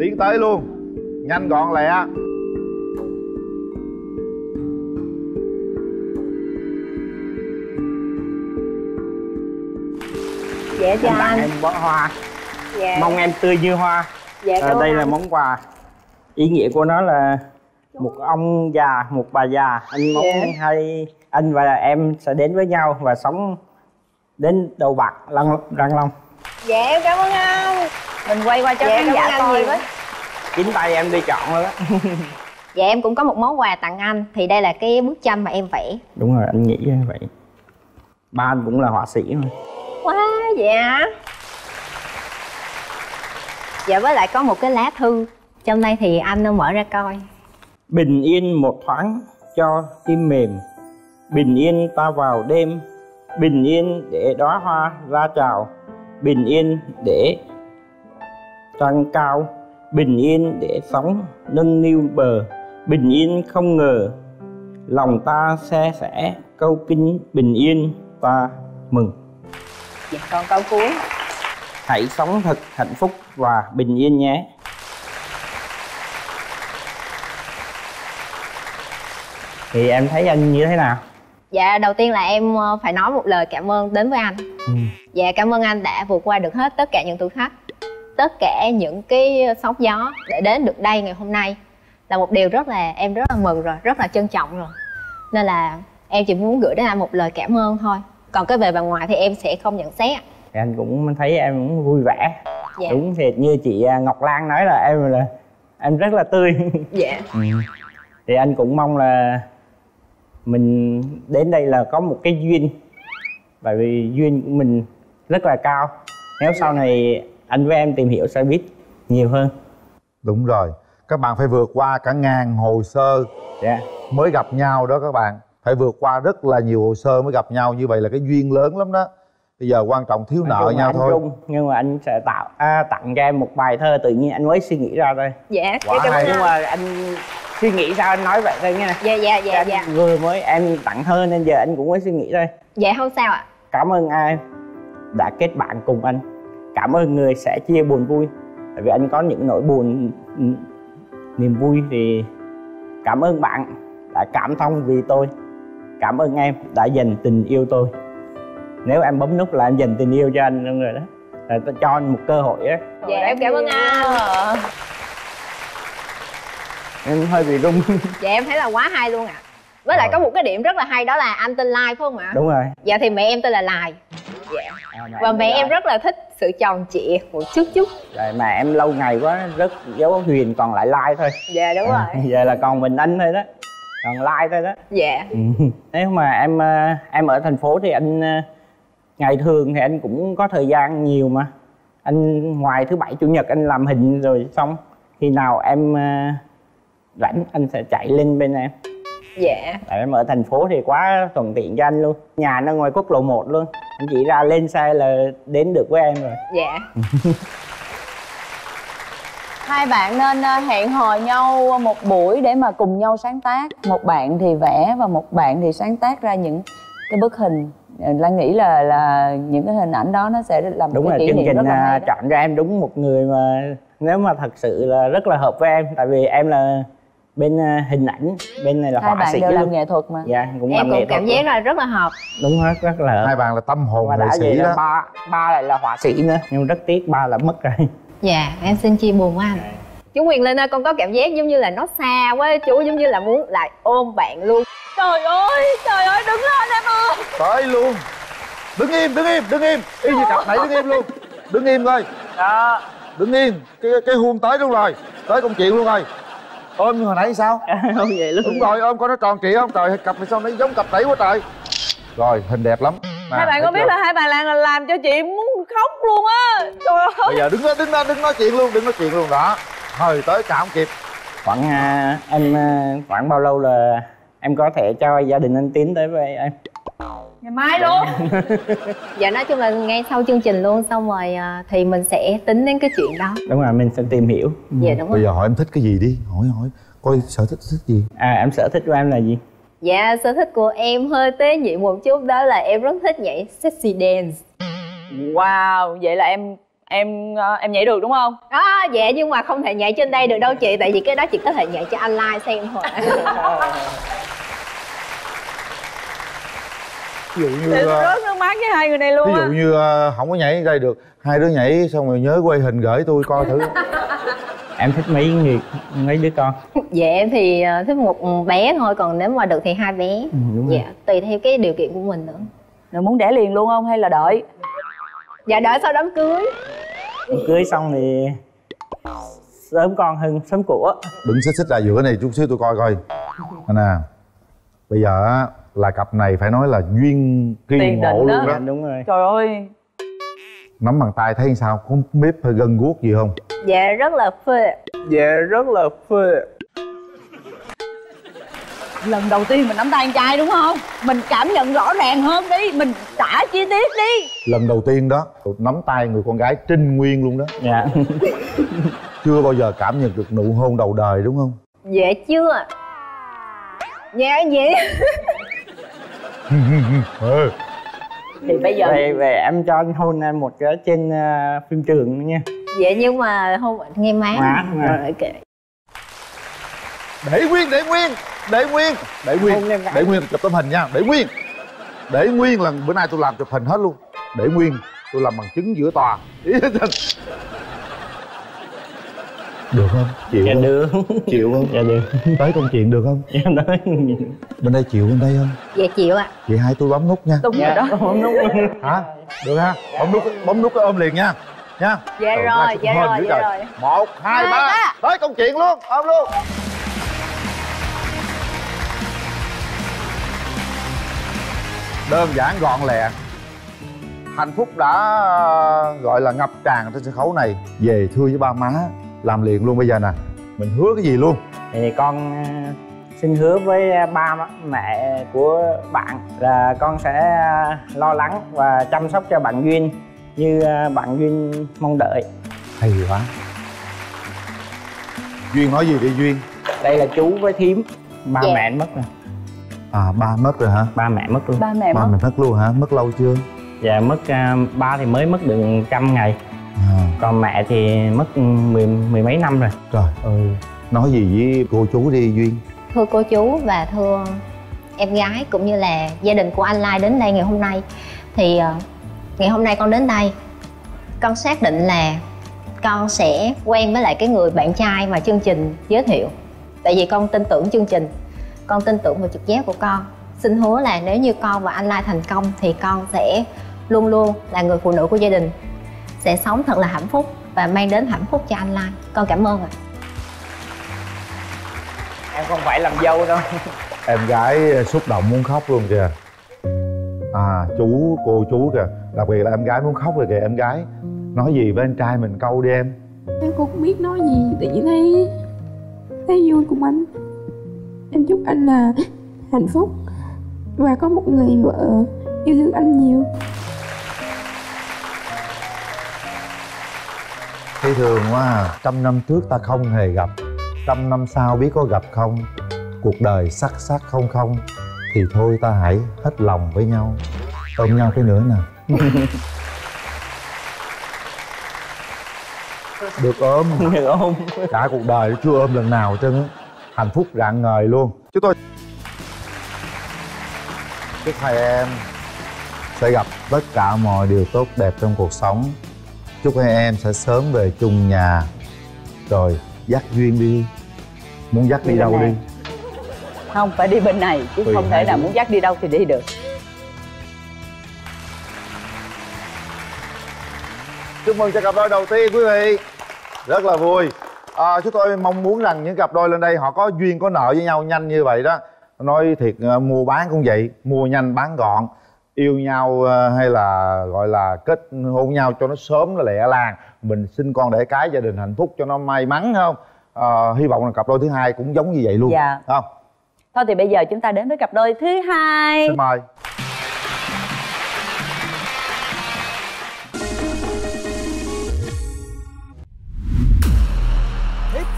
Tiến tới luôn, nhanh gọn lẹ. Dạ cho anh em bó hoa. Dạ. Mong em tươi như hoa. Dạ, à, đây anh. Là món quà. Ý nghĩa của nó là một ông già, một bà già. Anh mong dạ. hai anh và em sẽ đến với nhau và sống đến đầu bạc răng răng long. Dạ em cảm ơn anh. Mình quay qua cho khán giả coi với. Chính tay em đi chọn rồi đó. Dạ em cũng có một món quà tặng anh. Thì đây là cái bức tranh mà em vẽ. Đúng rồi, anh nghĩ vậy. Ba anh cũng là họa sĩ mà. Quá dạ. Dạ với lại có một cái lá thư trong đây thì anh nó mở ra coi. Bình yên một thoáng cho tim mềm, bình yên ta vào đêm, bình yên để đóa hoa ra chào, bình yên để trăng cao, bình yên để sóng nâng niu bờ, bình yên không ngờ lòng ta se sẻ câu kinh, bình yên ta mừng. Dạ, còn câu cuối. Hãy sống thật hạnh phúc và bình yên nhé. Thì em thấy anh như thế nào? Dạ, đầu tiên là em phải nói một lời cảm ơn đến với anh. Ừ. Dạ, cảm ơn anh đã vượt qua được hết tất cả những thử thách, tất cả những cái sóng gió để đến được đây ngày hôm nay. Là một điều rất là em rất là mừng rồi, rất là trân trọng rồi. Nên là em chỉ muốn gửi đến anh một lời cảm ơn thôi. Còn cái về bà ngoại thì em sẽ không nhận xét. Anh cũng thấy em cũng vui vẻ. Dạ. Đúng thiệt, như chị Ngọc Lan nói là em là em rất là tươi. Dạ. Ừ. Thì anh cũng mong là mình đến đây là có một cái duyên, bởi vì duyên của mình rất là cao. Nếu sau này anh với em tìm hiểu sẽ biết nhiều hơn. Đúng rồi, các bạn phải vượt qua cả ngàn hồ sơ yeah. mới gặp nhau đó các bạn. Phải vượt qua rất là nhiều hồ sơ mới gặp nhau, như vậy là cái duyên lớn lắm đó. Bây giờ quan trọng thiếu nợ nhau thôi. Trung, nhưng mà anh sẽ tạo à, tặng cho em một bài thơ, tự nhiên anh mới suy nghĩ ra thôi. Dạ, quá hay. Nhưng mà anh suy nghĩ sao anh nói vậy thôi nha. Dạ, dạ, dạ, dạ. Vừa mới em tặng thơ nên giờ anh cũng mới suy nghĩ thôi. Dạ, không sao ạ. Cảm ơn ai đã kết bạn cùng anh. Cảm ơn người sẽ chia buồn vui. Tại vì anh có những nỗi buồn, niềm vui thì cảm ơn bạn đã cảm thông vì tôi. Cảm ơn em đã dành tình yêu tôi. Nếu em bấm nút là em dành tình yêu cho anh luôn rồi đó. Là tôi cho anh một cơ hội á. Dạ em cảm ơn anh. Em hơi bị rung. Dạ em thấy là quá hay luôn ạ. À. Với lại có một cái điểm rất là hay đó là anh tên Lai phải không ạ? Đúng rồi. Dạ thì mẹ em tên là Lai. Dạ. À, và mẹ em rất là thích sự tròn trịa một chút chút. Rồi mà em lâu ngày quá rất dấu Huyền còn lại Lai thôi. Dạ đúng rồi. À, giờ là còn mình anh thôi đó. Còn Lai thôi đó. Dạ. Nếu mà em em ở thành phố thì anh ngày thường thì anh cũng có thời gian nhiều mà. Anh ngoài thứ bảy chủ nhật anh làm hình rồi xong khi nào em rảnh anh sẽ chạy lên bên em. Dạ. Tại em ở thành phố thì quá thuận tiện cho anh luôn. Nhà nó ngoài quốc lộ một luôn. Anh chỉ ra lên xe là đến được với em rồi. Dạ. Hai bạn nên hẹn hò nhau một buổi để mà cùng nhau sáng tác. Một bạn thì vẽ và một bạn thì sáng tác ra những cái bức hình. Lan nghĩ là là những cái hình ảnh đó nó sẽ làm đúng cái kỷ niệm rất là hay. Đúng rồi, chương trình chọn ra em đúng một người mà nếu mà thật sự là rất là hợp với em. Tại vì em là bên hình ảnh, bên này là hai họa sĩ luôn. Hai bạn đều làm nghệ thuật mà. Dạ, cũng em làm cũng nghệ thuật. Em cũng cảm giác là rất là hợp. Đúng hết, rất là hợp. Hai bạn là tâm hồn nghệ sĩ đó. Ba, ba lại là họa sĩ nữa. Nhưng rất tiếc ba là mất rồi. Dạ, em xin chia buồn quá anh. Chú Nguyền Linh ơi, con có cảm giác giống như là nó xa quá. Chú giống như là muốn lại ôm bạn luôn. Trời ơi, trời ơi, đứng lên em ơi. Tới luôn. Đứng im, đứng im, đứng im. Im như cặp nãy đứng im luôn. Đứng im thôi. Đó. Đứng im, cái, cái huông tới luôn rồi. Tới công chuyện luôn rồi. Ôm như hồi nãy sao? Ôm vậy luôn. Đúng rồi, ôm coi nó tròn trịa không? Trời, cặp này sao nó giống cặp nãy quá trời. Rồi, hình đẹp lắm. Mà, hai bạn có biết chưa? Là hai bạn làm, làm cho chị muốn khóc luôn á. Trời ơi. Bây giờ đứng đó, đứng đó, đứng nói chuyện luôn, đứng nói chuyện luôn đó. Thời tới cả không kịp. Khoảng à, em khoảng bao lâu là em có thể cho gia đình anh Tiến tới với em? Ngày mai luôn. Dạ nói chung là ngay sau chương trình luôn, xong rồi thì mình sẽ tính đến cái chuyện đó. Đúng rồi, mình sẽ tìm hiểu. Dạ đúng rồi. Bây giờ hỏi em thích cái gì đi, hỏi hỏi coi sở thích thích gì. À em sở thích của em là gì? Dạ sở thích của em hơi tế nhị một chút, đó là em rất thích nhảy sexy dance. Wow, vậy là em em em nhảy được đúng không? À, dạ nhưng mà không thể nhảy trên đây được đâu chị, tại vì cái đó chị có thể nhảy cho anh Lai xem thôi. Ví dụ như rớt nước mắt với hai người này luôn. Ví dụ như không có nhảy đây được, hai đứa nhảy xong rồi nhớ quay hình gửi tôi coi thử. Em thích mấy người, mấy đứa con? Dạ em thì thích một bé thôi, còn nếu mà được thì hai bé. Ừ, đúng dạ rồi. Tùy theo cái điều kiện của mình nữa. Rồi muốn đẻ liền luôn không hay là đợi? Dạ đợi sau đám cưới. Đám cưới xong thì sớm con hơn sớm của. Đứng xích xích ra giữa này chút xíu tôi coi coi. Nè, bây giờ là cặp này phải nói là duyên kỳ ngộ luôn đó. Đó. Đúng rồi. Trời ơi. Nắm bàn tay thấy sao? Có biết hơi gần guốc gì không? Dạ rất là phê. Dạ rất là phê. Lần đầu tiên mình nắm tay con trai đúng không? Mình cảm nhận rõ ràng hơn đi, mình tả chi tiết đi. Lần đầu tiên đó, nắm tay người con gái trinh nguyên luôn đó. Dạ. Chưa bao giờ cảm nhận được nụ hôn đầu đời đúng không? Dạ chưa. Dạ vậy. Thì bây giờ về, về em cho anh hôn em một cái trên uh, phim trường nữa nha. Vậy nhưng mà hôn nghe má. Má rồi kệ. Để nguyên, để nguyên, để nguyên, để nguyên, để nguyên chụp tấm hình nha, để nguyên, để nguyên là bữa nay tôi làm chụp hình hết luôn, để nguyên, tôi làm bằng chứng giữa tòa. Được không? Chịu dạ không? Được. Chịu không? Dạ được. Tới công chuyện được không? Dạ tới. Bên đây chịu bên đây không? Dạ chịu ạ. À. Vậy hai tôi bấm nút nha. Đúng dạ, rồi đó. Bấm nút. Hả? Được ha? Dạ. Bấm nút, bấm nút cái ôm liền nha. nha. Dạ rồi, dạ rồi, dạ rồi. Một, hai, ba, tới công chuyện luôn, ôm luôn. Đơn giản gọn lẹ. Hạnh phúc đã gọi là ngập tràn trên sân khấu này. Về thưa với ba má, làm liền luôn bây giờ nè. Mình hứa cái gì luôn? Thì con xin hứa với ba mẹ của bạn là con sẽ lo lắng và chăm sóc cho bạn Duyên như bạn Duyên mong đợi. Hay quá. Duyên nói gì vậy Duyên? Đây là chú với thím. Ba yeah. mẹ mất rồi. À, ba mất rồi hả? Ba mẹ mất luôn. Ba mẹ, ba mất. mẹ mất luôn hả? Mất lâu chưa? Dạ mất uh, ba thì mới mất được trăm ngày. À. Còn mẹ thì mất mười, mười mấy năm rồi. Trời ơi. Nói gì với cô chú đi Duyên. Thưa cô chú và thưa em gái cũng như là gia đình của anh Lai đến đây ngày hôm nay. Thì uh, ngày hôm nay con đến đây, con xác định là con sẽ quen với lại cái người bạn trai mà chương trình giới thiệu. Tại vì con tin tưởng chương trình, con tin tưởng vào trực giác của con. Xin hứa là nếu như con và anh Lai thành công thì con sẽ luôn luôn là người phụ nữ của gia đình, sẽ sống thật là hạnh phúc và mang đến hạnh phúc cho anh Lai. Con cảm ơn ạ. Em không phải làm dâu đâu. Em gái xúc động muốn khóc luôn kìa. À chú, cô chú kìa. Đặc biệt là em gái muốn khóc rồi kìa em gái. Nói gì với anh trai mình câu đi em. Em cũng không biết nói gì. Tự nhiên thấy thấy vui cùng anh. Em chúc anh là hạnh phúc và có một người vợ yêu thương anh nhiều. Thấy thường quá à. Trăm năm trước ta không hề gặp, trăm năm sau biết có gặp không. Cuộc đời sắc sắc không không, thì thôi ta hãy hết lòng với nhau. Ôm nhau cái nữa nè. Được ôm. Được ôm. Cả cuộc đời chưa ôm lần nào chứ. Hạnh phúc rạng ngời luôn. Chúng tôi chúc hai em sẽ gặp tất cả mọi điều tốt đẹp trong cuộc sống. Chúc hai em sẽ sớm về chung nhà. Rồi dắt Duyên đi. Muốn dắt đi, đi đâu đi? Không, phải đi bên này chứ. Tùy không thể nào muốn dắt đi đâu thì đi được. Chúc mừng cho cặp đôi đầu tiên quý vị. Rất là vui. À, chúng tôi mong muốn rằng những cặp đôi lên đây họ có duyên có nợ với nhau nhanh như vậy đó. Nói thiệt mua bán cũng vậy, mua nhanh bán gọn. Yêu nhau hay là gọi là kết hôn nhau cho nó sớm, nó lẹ làng. Mình sinh con đẻ cái, gia đình hạnh phúc cho nó may mắn không? À, hy vọng là cặp đôi thứ hai cũng giống như vậy luôn. Dạ. Không? Thôi thì bây giờ chúng ta đến với cặp đôi thứ hai. Xin mời.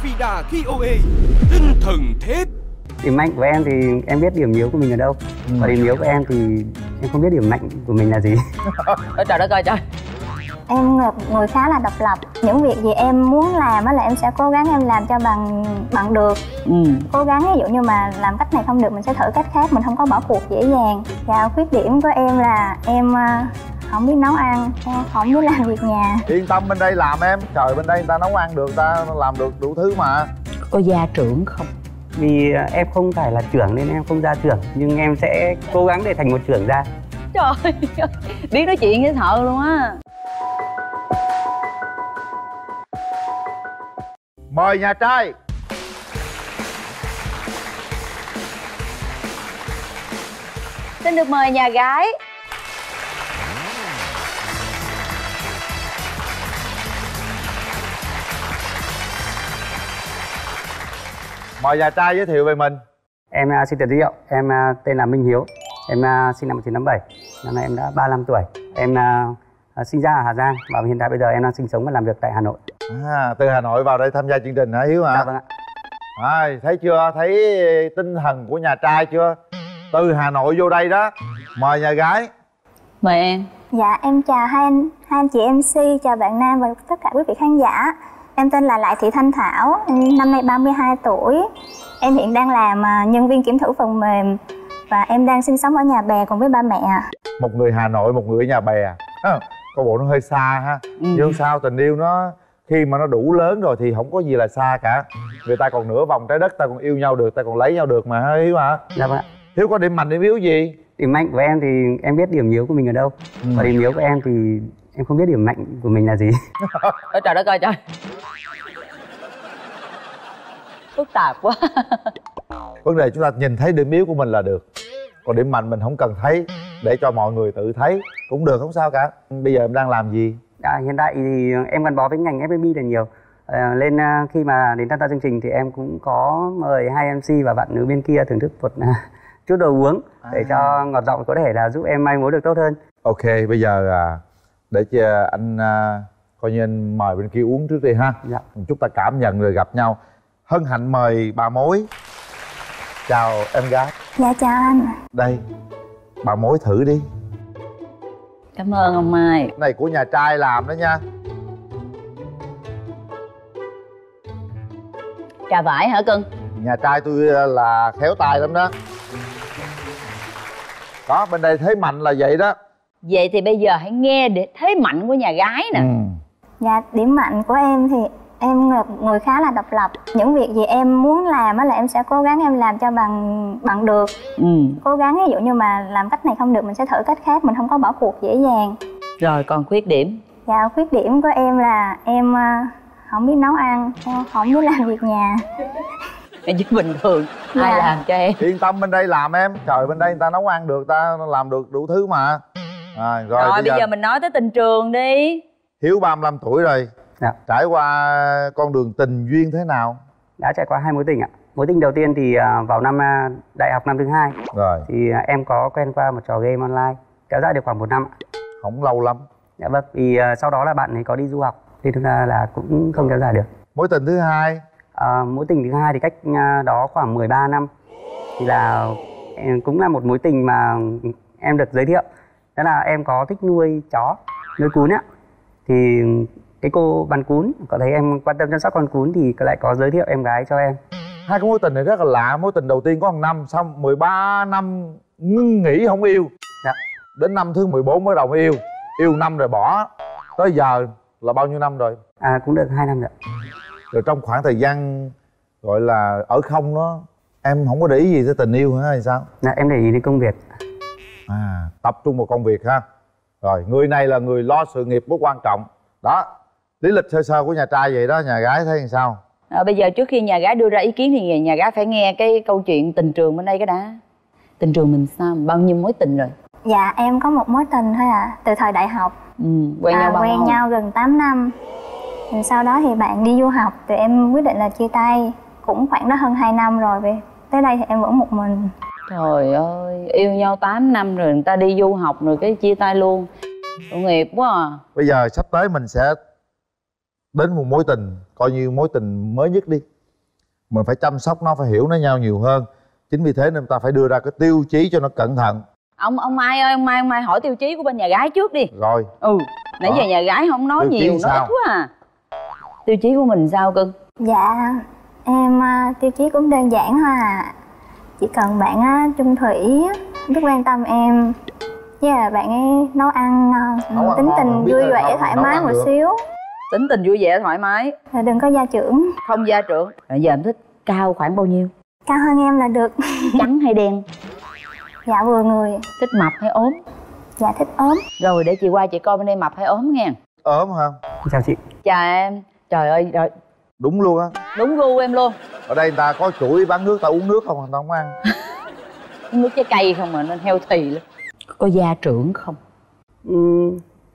Vina ca o a, tinh thần thép. Điểm mạnh của em thì em biết điểm yếu của mình ở đâu. Ừ. Và điểm yếu của em thì em không biết điểm mạnh của mình là gì. Ôi trời đất ơi trời. Em một người khá là độc lập. Những việc gì em muốn làm á là em sẽ cố gắng em làm cho bằng bằng được. Ừ. Cố gắng ví dụ như mà làm cách này không được mình sẽ thử cách khác, mình không có bỏ cuộc dễ dàng. Và khuyết điểm của em là em không biết nấu ăn, không biết làm việc nhà. Yên tâm bên đây làm em. Trời bên đây người ta nấu ăn được, người ta làm được đủ thứ mà. Có gia trưởng không? Vì em không phải là trưởng nên em không ra trưởng. Nhưng em sẽ cố gắng để thành một trưởng ra. Trời ơi, biết nói chuyện với thợ luôn á. Mời nhà trai. Xin được mời nhà gái. Mời nhà trai giới thiệu về mình. Em uh, xin tự giới thiệu, em uh, tên là Minh Hiếu. Em uh, sinh năm một nghìn chín trăm tám mươi bảy, năm nay em đã ba mươi lăm tuổi. Em uh, uh, sinh ra ở Hà Giang và hiện tại bây giờ em đang sinh sống và làm việc tại Hà Nội. À, từ Hà Nội vào đây tham gia chương trình hả Hiếu hả? Dạ vâng ạ. À, thấy chưa, thấy tinh thần của nhà trai chưa? Từ Hà Nội vô đây đó. Mời nhà gái. Mời em. Dạ em chào hai anh, hai anh chị em xê, chào bạn nam và tất cả quý vị khán giả. Em tên là Lại Thị Thanh Thảo, năm nay ba mươi hai tuổi. Em hiện đang làm nhân viên kiểm thử phần mềm. Và em đang sinh sống ở Nhà Bè cùng với ba mẹ. Một người Hà Nội, một người ở Nhà Bè à, coi bộ nó hơi xa ha. Ừ. Nhưng sao tình yêu nó khi mà nó đủ lớn rồi thì không có gì là xa cả. Người ta còn nửa vòng trái đất ta còn yêu nhau được, ta còn lấy nhau được mà Hiếu hả? Dạ vâng ạ. Hiếu có điểm mạnh điểm yếu gì? Điểm mạnh của em thì em biết điểm yếu của mình ở đâu. Ừ. Và điểm yếu của em thì Em không biết điểm mạnh của mình là gì. Ôi trời đất ơi trời. Phức tạp quá. Vấn đề chúng ta nhìn thấy điểm yếu của mình là được. Còn điểm mạnh mình không cần thấy. Để cho mọi người tự thấy cũng được, không sao cả. Bây giờ em đang làm gì? À, hiện tại thì em gắn bó với ngành ép em bê là nhiều. À, lên khi mà đến tham gia chương trình thì em cũng có mời hai em xê và bạn nữ bên kia thưởng thức một chút đồ uống để à. cho ngọt giọng, có thể là giúp em mai mối được tốt hơn. Ok, bây giờ để cho anh coi như anh mời bên kia uống trước đi ha. Dạ. Chúng ta cảm nhận rồi gặp nhau. Hân hạnh mời bà mối. Chào em gái. Dạ chào anh. Đây, bà mối thử đi. Cảm ơn ông Mai. Này của nhà trai làm đó nha. Trà vải hả cưng? Nhà trai tôi là khéo tay lắm đó. Đó, bên đây thế mạnh là vậy đó. Vậy thì bây giờ hãy nghe để thế mạnh của nhà gái nè. Ừ. Dạ, điểm mạnh của em thì em người khá là độc lập. Những việc gì em muốn làm là em sẽ cố gắng em làm cho bằng bằng được. Ừ. Cố gắng, ví dụ như mà làm cách này không được mình sẽ thử cách khác, mình không có bỏ cuộc dễ dàng. Rồi còn khuyết điểm? Dạ, khuyết điểm của em là em không biết nấu ăn, em không biết làm việc nhà. Em chỉ bình thường, dạ. Ai làm cho em? Yên tâm, bên đây làm em. Trời, bên đây người ta nấu ăn được, ta làm được đủ thứ mà. À, rồi, rồi bây giờ... giờ mình nói tới tình trường đi. Hiếu ba mươi lăm tuổi rồi. Dạ. Trải qua con đường tình duyên thế nào? Đã trải qua hai mối tình ạ. Mối tình đầu tiên thì vào năm đại học năm thứ hai. Rồi. Thì em có quen qua một trò game online, kéo dài được khoảng một năm. Không lâu lắm. Dạ vâng. Thì sau đó là bạn ấy có đi du học, thì thực ra là cũng không kéo dài được. Mối tình thứ hai? À, mối tình thứ hai thì cách đó khoảng mười ba năm. Thì là cũng là một mối tình mà em được giới thiệu. Đó là em có thích nuôi chó, nuôi cún á. Thì cái cô bán cún có thấy em quan tâm chăm sóc con cún thì lại có giới thiệu em gái cho em. Hai cái mối tình này rất là lạ. Mối tình đầu tiên có một năm, xong mười ba năm ngưng nghỉ không yêu. Dạ. Đến năm thứ mười bốn mới đầu yêu. Yêu năm rồi bỏ. Tới giờ là bao nhiêu năm rồi? À, cũng được hai năm rồi. Rồi trong khoảng thời gian gọi là ở không đó, em không có để ý gì tới tình yêu hay sao? Dạ, em để ý đến công việc. À, tập trung vào công việc ha. Rồi, người này là người lo sự nghiệp rất quan trọng. Đó, lý lịch sơ sơ của nhà trai vậy đó, nhà gái thấy làm sao? À, bây giờ trước khi nhà gái đưa ra ý kiến thì nhà gái phải nghe cái câu chuyện tình trường bên đây cái đã. Tình trường mình sao? Bao nhiêu mối tình rồi? Dạ, em có một mối tình thôi ạ, à, từ thời đại học. Ừ, quen à, nhau bao quen nhau gần tám năm. Rồi sau đó thì bạn đi du học, thì em quyết định là chia tay. Cũng khoảng đó hơn hai năm rồi, vì tới đây thì em vẫn một mình. Trời ơi, yêu nhau tám năm rồi người ta đi du học rồi cái chia tay luôn. Tội nghiệp quá à. Bây giờ sắp tới mình sẽ đến một mối tình, coi như mối tình mới nhất đi. Mình phải chăm sóc nó, phải hiểu nó nhau nhiều hơn. Chính vì thế nên ta phải đưa ra cái tiêu chí cho nó cẩn thận. Ông ông Mai ơi, ông Mai, ông Mai hỏi tiêu chí của bên nhà gái trước đi. Rồi. Ừ, nãy giờ nhà gái không nói tiêu nhiều, nói ít quá à. Tiêu chí của mình sao cưng? Dạ, em tiêu chí cũng đơn giản thôi à. Chỉ cần bạn á, trung thủy, biết quan tâm em. Với yeah, bạn ấy nấu ăn ngon, tính tình vui vẻ thoải mái một xíu. Tính tình vui vẻ thoải mái. Rồi đừng có gia trưởng. Không gia trưởng. Bây giờ em thích cao khoảng bao nhiêu? Cao hơn em là được. Trắng hay đen? Dạ vừa người. Thích mập hay ốm? Dạ thích ốm. Rồi để chị qua chị coi bên đây mập hay ốm nghe. Ốm hả? Chào chị. Chào em. Trời ơi trời. Đúng luôn á. Đúng gu em luôn. Ở đây người ta có chuỗi bán nước, ta uống nước không, người ta không ăn. Uống nước trái cây không mà nên healthy lắm. Có gia trưởng không? Ừ,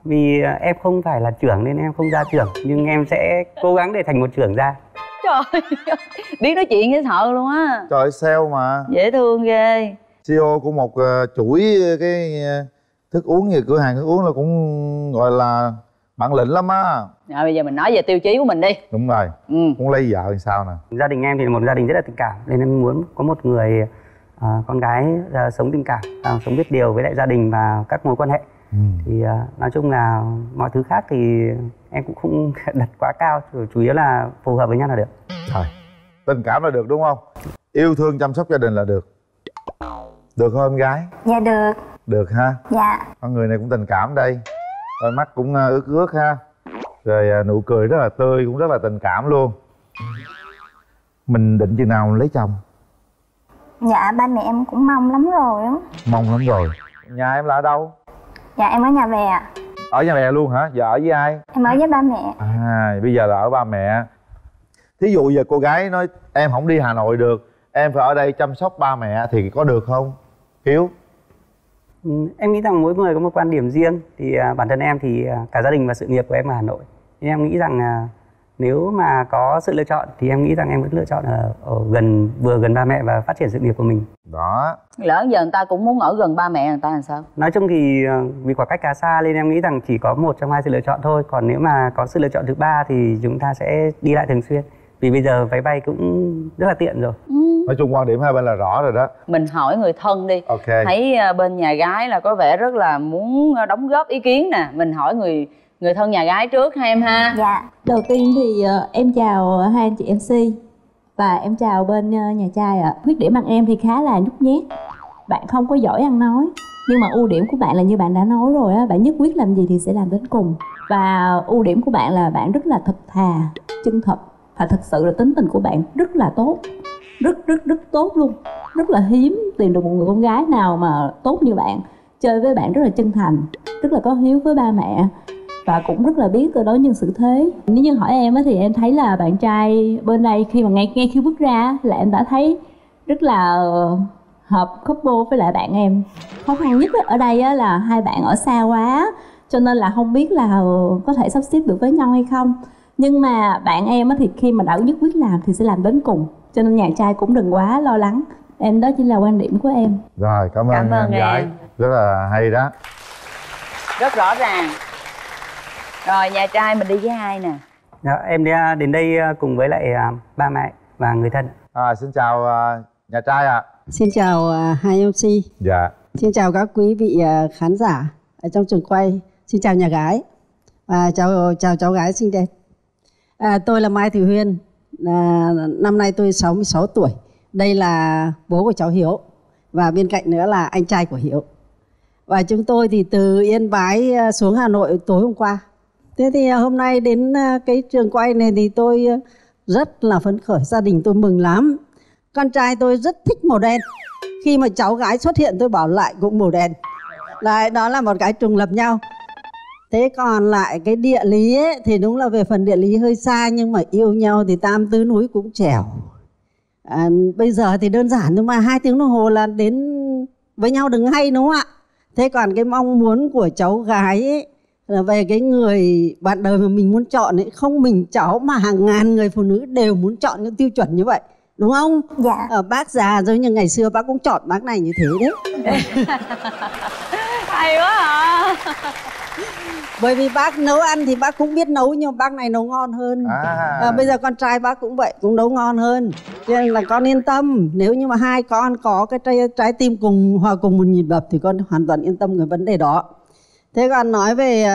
vì em không phải là trưởng nên em không gia trưởng. Nhưng em sẽ cố gắng để thành một trưởng gia. Trời ơi, biết nói chuyện dễ sợ luôn á. Trời ơi, sale mà. Dễ thương ghê. xê i ô của một chuỗi cái thức uống như cửa hàng thức uống là cũng gọi là bản lĩnh lắm á. À, bây giờ mình nói về tiêu chí của mình đi. Đúng rồi. Ừ. Muốn lấy vợ thì sao nè? Gia đình em thì là một gia đình rất là tình cảm. Nên em muốn có một người... À, con gái à, sống tình cảm, à, sống biết điều với lại gia đình và các mối quan hệ. Ừ. Thì à, nói chung là mọi thứ khác thì em cũng không đặt quá cao, chủ yếu là phù hợp với nhau là được. Rồi, tình cảm là được đúng không? Yêu thương chăm sóc gia đình là được. Được không em gái? Dạ được. Được ha? Dạ. Con người này cũng tình cảm đây. Đôi mắt cũng ướt ướt ha. Rồi nụ cười rất là tươi, cũng rất là tình cảm luôn. Mình định chừng nào lấy chồng? Dạ, ba mẹ em cũng mong lắm rồi. Mong lắm rồi. Nhà em là ở đâu? Dạ, em ở nhà bè. Ở nhà mẹ luôn hả? Giờ ở với ai? Em ở với ba mẹ. À, bây giờ là ở ba mẹ. Thí dụ giờ cô gái nói em không đi Hà Nội được, em phải ở đây chăm sóc ba mẹ thì có được không Hiếu? Ừ, em nghĩ rằng mỗi người có một quan điểm riêng. Thì à, bản thân em thì à, cả gia đình và sự nghiệp của em ở Hà Nội. Nên em nghĩ rằng à, nếu mà có sự lựa chọn thì em nghĩ rằng em vẫn lựa chọn ở, ở gần vừa gần ba mẹ và phát triển sự nghiệp của mình. Đó. Lỡ giờ người ta cũng muốn ở gần ba mẹ người ta làm sao? Nói chung thì vì khoảng cách khá xa nên em nghĩ rằng chỉ có một trong hai sự lựa chọn thôi. Còn nếu mà có sự lựa chọn thứ ba thì chúng ta sẽ đi lại thường xuyên. Vì bây giờ vé bay cũng rất là tiện rồi. Ừ. Nói chung quan điểm hai bên là rõ rồi đó. Mình hỏi người thân đi. Okay. Thấy bên nhà gái là có vẻ rất là muốn đóng góp ý kiến nè. Mình hỏi người... người thân nhà gái trước ha em ha. Dạ. Đầu tiên thì em chào hai anh chị em xê và em chào bên nhà trai ạ. Khuyết điểm bạn em thì khá là nhút nhát. Bạn không có giỏi ăn nói, nhưng mà ưu điểm của bạn là như bạn đã nói rồi á, bạn nhất quyết làm gì thì sẽ làm đến cùng. Và ưu điểm của bạn là bạn rất là thật thà, chân thật. Và thật sự là tính tình của bạn rất là tốt. Rất rất rất tốt luôn. Rất là hiếm tìm được một người con gái nào mà tốt như bạn. Chơi với bạn rất là chân thành, rất là có hiếu với ba mẹ và cũng rất là biết cơ đối nhân xử thế. Nếu như hỏi em thì em thấy là bạn trai bên đây khi mà ngay ngay khi bước ra là em đã thấy rất là hợp couple với lại bạn em. Khó khăn nhất ở đây là hai bạn ở xa quá cho nên là không biết là có thể sắp xếp được với nhau hay không. Nhưng mà bạn em thì khi mà đã nhất quyết làm thì sẽ làm đến cùng, cho nên nhà trai cũng đừng quá lo lắng. Em đó chỉ là quan điểm của em. Rồi, cảm ơn, cảm ơn em gái. Rất là hay đó. Rất rõ ràng. Rồi, nhà trai mình đi với ai nè? Dạ, em đi đến đây cùng với lại ba mẹ và người thân. À, xin chào nhà trai ạ. À. Xin chào hai em xê. Dạ. Xin chào các quý vị khán giả ở trong trường quay. Xin chào nhà gái. À, chào chào cháu gái xinh đẹp. À, tôi là Mai Thị Huyên. À, năm nay tôi sáu mươi sáu tuổi. Đây là bố của cháu Hiếu. Và bên cạnh nữa là anh trai của Hiếu. Và chúng tôi thì từ Yên Bái xuống Hà Nội tối hôm qua. Thế thì hôm nay đến cái trường quay này thì tôi rất là phấn khởi, gia đình tôi mừng lắm. Con trai tôi rất thích màu đen. Khi mà cháu gái xuất hiện tôi bảo lại cũng màu đen. Đấy, đó là một cái trùng lập nhau. Thế còn lại cái địa lý ấy, thì đúng là về phần địa lý hơi xa. Nhưng mà yêu nhau thì tam tứ núi cũng trèo. À, bây giờ thì đơn giản nhưng mà hai tiếng đồng hồ là đến với nhau đừng hay đúng không ạ? Thế còn cái mong muốn của cháu gái ấy, là về cái người bạn đời mà mình muốn chọn ấy, không mình cháu mà hàng ngàn người phụ nữ đều muốn chọn những tiêu chuẩn như vậy, đúng không? Dạ. Ở bác già rồi nhưng ngày xưa bác cũng chọn bác này như thế đấy. Hay quá hả? Bởi vì bác nấu ăn thì bác cũng biết nấu nhưng bác này nấu ngon hơn. À. À, bây giờ con trai bác cũng vậy, cũng nấu ngon hơn. Cho nên là con yên tâm, nếu như mà hai con có cái trái, trái tim cùng hòa cùng một nhịp đập thì con hoàn toàn yên tâm về vấn đề đó. Thế còn nói về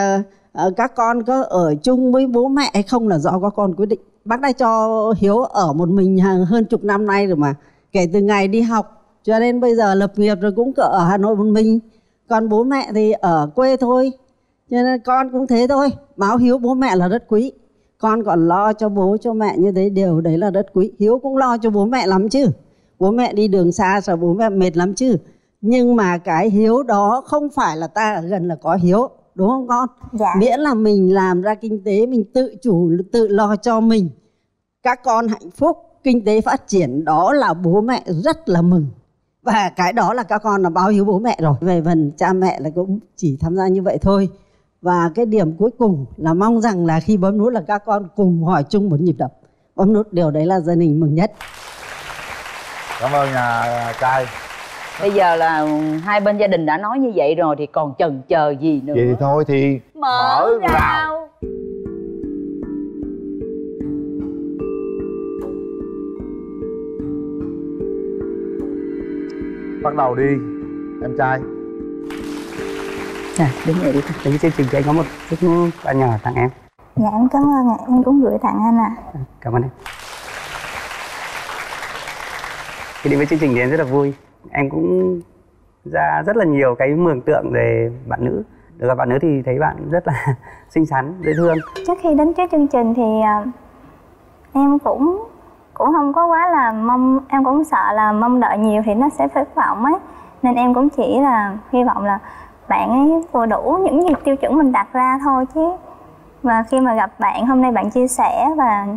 uh, các con có ở chung với bố mẹ hay không là do các con quyết định. Bác đã cho Hiếu ở một mình hơn chục năm nay rồi mà. Kể từ ngày đi học cho đến bây giờ lập nghiệp rồi cũng ở Hà Nội một mình. Còn bố mẹ thì ở quê thôi. Cho nên con cũng thế thôi. Báo hiếu bố mẹ là rất quý. Con còn lo cho bố cho mẹ như thế đều đấy là rất quý. Hiếu cũng lo cho bố mẹ lắm chứ. Bố mẹ đi đường xa rồi bố mẹ mệt lắm chứ. Nhưng mà cái hiếu đó không phải là ta ở gần là có hiếu, đúng không con? Dạ. Miễn là mình làm ra kinh tế, mình tự chủ, tự lo cho mình. Các con hạnh phúc, kinh tế phát triển, đó là bố mẹ rất là mừng. Và cái đó là các con là báo hiếu bố mẹ rồi. Về phần cha mẹ là cũng chỉ tham gia như vậy thôi. Và cái điểm cuối cùng là mong rằng là khi bấm nút là các con cùng hỏi chung một nhịp đập. Bấm nút điều đấy là gia đình mừng nhất. Cảm ơn nhà trai. Bây giờ là hai bên gia đình đã nói như vậy rồi thì còn chần chờ gì nữa. Vậy thì thôi thì mở, mở rào. Bắt đầu đi em trai. À, đúng rồi, tính chương trình cho anh có một chút quà nhỏ tặng em. Dạ em cảm ơn ạ, em cũng gửi tặng anh ạ. À. À, cảm ơn em. Khi đến với chương trình thì em rất là vui. Em cũng ra rất là nhiều cái mường tượng về bạn nữ. Được gặp bạn nữ thì thấy bạn rất là xinh xắn, dễ thương. Trước khi đến cái chương trình thì em cũng cũng không có quá là mong, em cũng sợ là mong đợi nhiều thì nó sẽ thất vọng ấy. Nên em cũng chỉ là hy vọng là bạn vừa đủ những gì tiêu chuẩn mình đặt ra thôi chứ. Và khi mà gặp bạn hôm nay, bạn chia sẻ và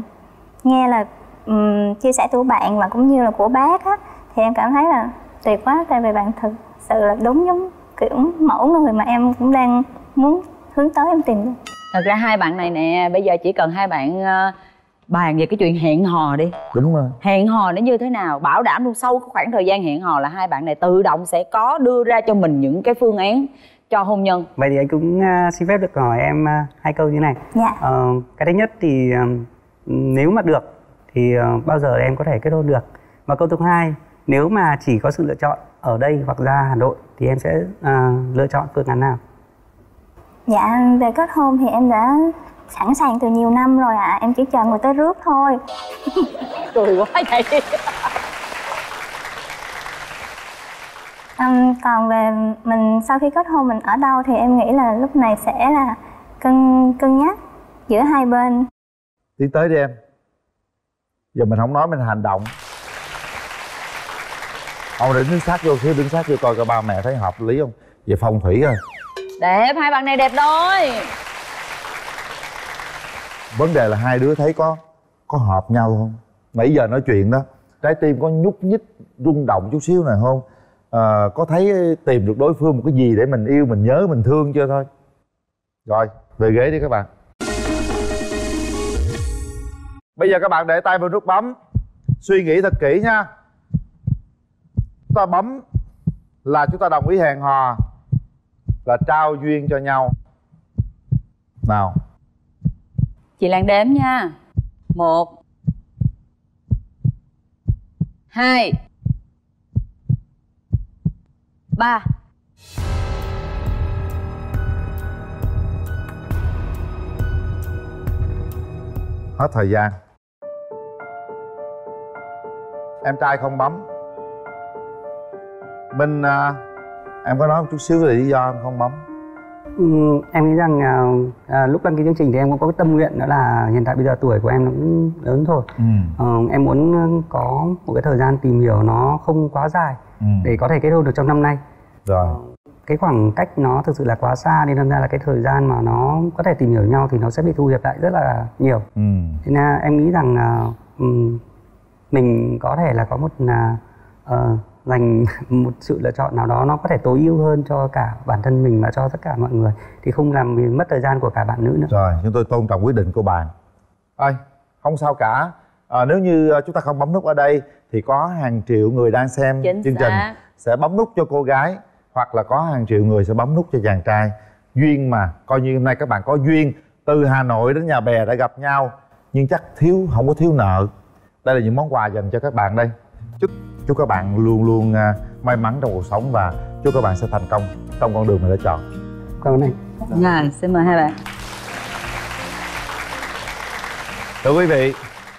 nghe là um, chia sẻ của bạn và cũng như là của bác á, thì em cảm thấy là tuyệt quá, tại vì bạn thực sự là đúng giống kiểu mẫu người mà em cũng đang muốn hướng tới, em tìm được. Thật ra hai bạn này nè, bây giờ chỉ cần hai bạn uh, bàn về cái chuyện hẹn hò đi. Đúng rồi. Hẹn hò nó như thế nào, bảo đảm luôn sau khoảng thời gian hẹn hò là hai bạn này tự động sẽ có đưa ra cho mình những cái phương án cho hôn nhân. Vậy thì anh cũng uh, xin phép được hỏi em uh, hai câu như này. Dạ. Uh, cái thứ nhất thì uh, nếu mà được thì uh, bao giờ em có thể kết hôn được? Và câu thứ hai, nếu mà chỉ có sự lựa chọn ở đây hoặc ra Hà Nội thì em sẽ uh, lựa chọn phương án nào? Dạ, về kết hôn thì em đã sẵn sàng từ nhiều năm rồi ạ. À. Em chỉ chờ người tới rước thôi. Cười quá vậy. Um, còn về mình sau khi kết hôn mình ở đâu thì em nghĩ là lúc này sẽ là cân cân nhắc giữa hai bên. Tiến tới đi em. Giờ mình không nói, mình hành động. Ông đứng sát vô, cứ đứng sát vô coi coi ba mẹ thấy hợp lý không. Về phong thủy rồi. Đẹp, hai bạn này đẹp đôi. Vấn đề là hai đứa thấy có có hợp nhau không? Nãy giờ nói chuyện đó, trái tim có nhúc nhích, rung động chút xíu này không? À, có thấy tìm được đối phương một cái gì để mình yêu, mình nhớ, mình thương chưa thôi? Rồi, về ghế đi các bạn. Bây giờ các bạn để tay vào nút bấm. Suy nghĩ thật kỹ nha. Chúng ta bấm là chúng ta đồng ý hẹn hò, là trao duyên cho nhau. Nào, chị Lan đếm nha. Một, hai, ba. Hết thời gian. Em trai không bấm. Mình à, em có nói một chút xíu về lý do em không bấm? Ừ, em nghĩ rằng à, à, lúc đăng ký chương trình thì em cũng có cái tâm nguyện, đó là hiện tại bây giờ tuổi của em nó cũng lớn thôi. Ừ. À, em muốn có một cái thời gian tìm hiểu nó không quá dài. Ừ. Để có thể kết hôn được trong năm nay. Rồi. Cái khoảng cách nó thực sự là quá xa, nên ra là cái thời gian mà nó có thể tìm hiểu nhau thì nó sẽ bị thu hẹp lại rất là nhiều. Ừ. Thế nên em nghĩ rằng là um, mình có thể là có một uh, dành một sự lựa chọn nào đó nó có thể tối ưu hơn cho cả bản thân mình và cho tất cả mọi người, thì không làm mình mất thời gian của cả bạn nữ nữa. Rồi, chúng tôi tôn trọng quyết định của bạn. Ơi, không sao cả. À, nếu như chúng ta không bấm nút ở đây thì có hàng triệu người đang xem chính chương xác. Trình sẽ bấm nút cho cô gái, hoặc là có hàng triệu người sẽ bấm nút cho chàng trai. Duyên mà, coi như hôm nay các bạn có duyên, từ Hà Nội đến Nhà Bè đã gặp nhau, nhưng chắc thiếu không có thiếu nợ. Đây là những món quà dành cho các bạn đây. Chúc chúc các bạn luôn luôn may mắn trong cuộc sống và chúc các bạn sẽ thành công trong con đường mình đã chọn. Cảm ơn anh. Dạ, xin mời hai bạn. Thưa quý vị,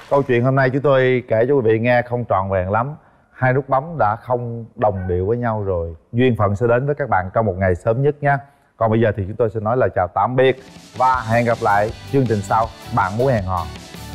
câu chuyện hôm nay chúng tôi kể cho quý vị nghe không trọn vẹn lắm. Hai nút bấm đã không đồng điệu với nhau rồi. Duyên phận sẽ đến với các bạn trong một ngày sớm nhất nha. Còn bây giờ thì chúng tôi sẽ nói lời chào tạm biệt và hẹn gặp lại chương trình sau Bạn Muốn Hẹn Hò.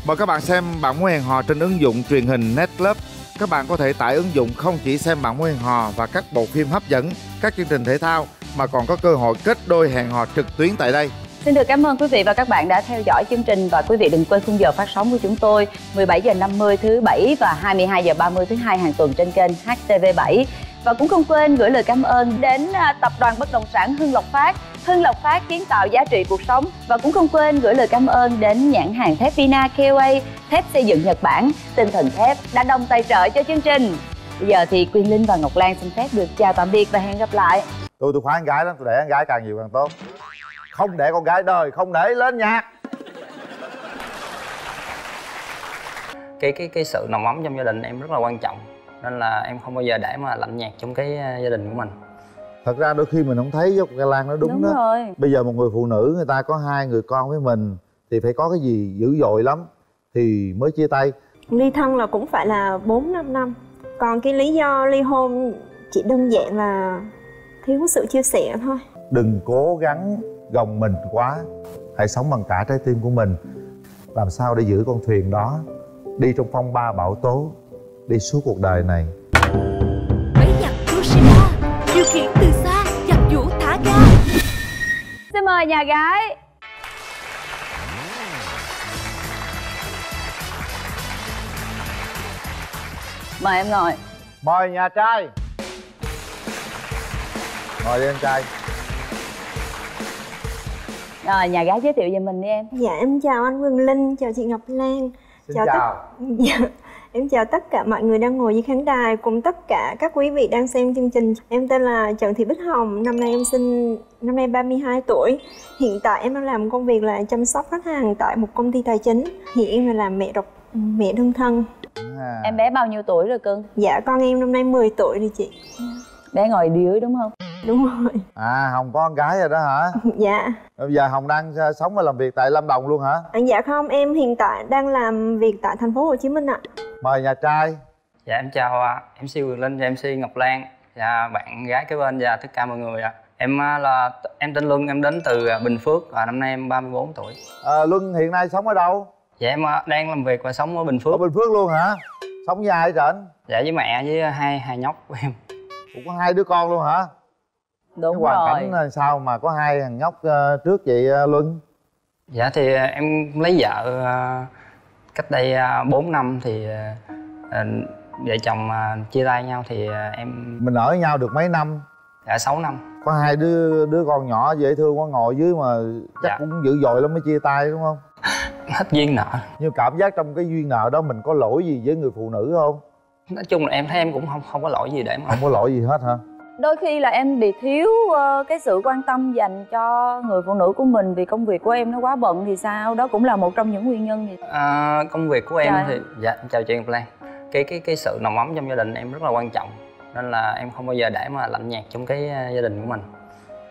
Mời các bạn xem Bạn Muốn Hẹn Hò trên ứng dụng truyền hình NETCLUB. Các bạn có thể tải ứng dụng không chỉ xem Bạn Muốn Hẹn Hò và các bộ phim hấp dẫn, các chương trình thể thao, mà còn có cơ hội kết đôi hẹn hò trực tuyến tại đây. Xin được cảm ơn quý vị và các bạn đã theo dõi chương trình, và quý vị đừng quên khung giờ phát sóng của chúng tôi mười bảy giờ năm mươi thứ Bảy và hai mươi hai giờ ba mươi thứ Hai hàng tuần trên kênh H T V bảy. Và cũng không quên gửi lời cảm ơn đến Tập đoàn Bất động sản Hưng Lộc Phát. Hưng Lộc Phát kiến tạo giá trị cuộc sống. Và cũng không quên gửi lời cảm ơn đến nhãn hàng thép Vina ca o a, thép xây dựng Nhật Bản, tinh thần thép đã đồng tài trợ cho chương trình. Bây giờ thì Quỳnh Linh và Ngọc Lan xin phép được chào tạm biệt và hẹn gặp lại. Tôi tôi khoái con gái lắm, tôi để con gái càng nhiều càng tốt. Không để con gái đời, không để lên nhạc. Cái cái cái sự nồng ấm trong gia đình em rất là quan trọng, nên là em không bao giờ để mà lạnh nhạt trong cái gia đình của mình. Thật ra đôi khi mình không thấy cái Lan nó đúng, đúng đó. Rồi. Bây giờ một người phụ nữ người ta có hai người con với mình thì phải có cái gì dữ dội lắm thì mới chia tay. Ly thân là cũng phải là bốn năm năm. Còn cái lý do ly hôn chỉ đơn giản là thiếu sự chia sẻ thôi. Đừng cố gắng gồng mình quá, hãy sống bằng cả trái tim của mình. Làm sao để giữ con thuyền đó đi trong phong ba bão tố, đi suốt cuộc đời này. Bẫy giặc Kushima, điều khiển từ xa, giặc vũ thả ga. mời nhà gái. Mời em ngồi. Mời nhà trai. Mời đi em trai. Rồi, nhà gái giới thiệu về mình đi em. Dạ, em chào anh Quỳnh Linh, chào chị Ngọc Lan. Xin chào. chào. Tất... Dạ, em chào tất cả mọi người đang ngồi dưới khán đài, cùng tất cả các quý vị đang xem chương trình. Em tên là Trần Thị Bích Hồng, năm nay em sinh năm nay ba mươi hai tuổi. Hiện tại em đang làm công việc là chăm sóc khách hàng tại một công ty tài chính. Hiện em là mẹ độc mẹ đơn thân. À. Em bé bao nhiêu tuổi rồi cưng? Dạ, con em năm nay mười tuổi rồi chị. Bé ngồi dưới đúng không? Đúng rồi. À, Hồng có con gái rồi đó hả? Dạ. Bây giờ Hồng đang sống và làm việc tại Lâm Đồng luôn hả? À, dạ không, em hiện tại đang làm việc tại thành phố Hồ Chí Minh ạ. Mời nhà trai. Dạ em chào em xê Quỳnh Linh và em xê Ngọc Lan và bạn gái kế bên và tất cả mọi người ạ. Em là em tên Luân, em đến từ Bình Phước và năm nay em ba mươi tư tuổi. À, Luân hiện nay sống ở đâu? Dạ em đang làm việc và sống ở Bình Phước. Ở Bình Phước luôn hả? Sống với ai Trịnh? Dạ với mẹ với hai hai nhóc của em. Cũng có hai đứa con luôn hả? Đúng cái hoàn rồi. Cảnh sao mà có hai thằng nhóc trước chị Luân? Dạ thì em lấy vợ cách đây bốn năm thì vợ chồng chia tay nhau thì em... Mình ở với nhau được mấy năm? Dạ sáu năm. Có hai đứa đứa con nhỏ dễ thương quá, ngồi dưới mà chắc dạ. cũng dữ dội lắm mới chia tay đúng không? Hết duyên nợ. Nhưng cảm giác trong cái duyên nợ đó mình có lỗi gì với người phụ nữ không? Nói chung là em thấy em cũng không không có lỗi gì để mà... Không có lỗi gì hết hả? Đôi khi là em bị thiếu uh, cái sự quan tâm dành cho người phụ nữ của mình vì công việc của em nó quá bận thì sao? Đó cũng là một trong những nguyên nhân gì? À, công việc của em dạ. thì... Dạ, chào chị Ngọc Lan. Cái, cái, cái sự nồng ấm trong gia đình em rất là quan trọng. Nên là em không bao giờ để mà lạnh nhạt trong cái gia đình của mình.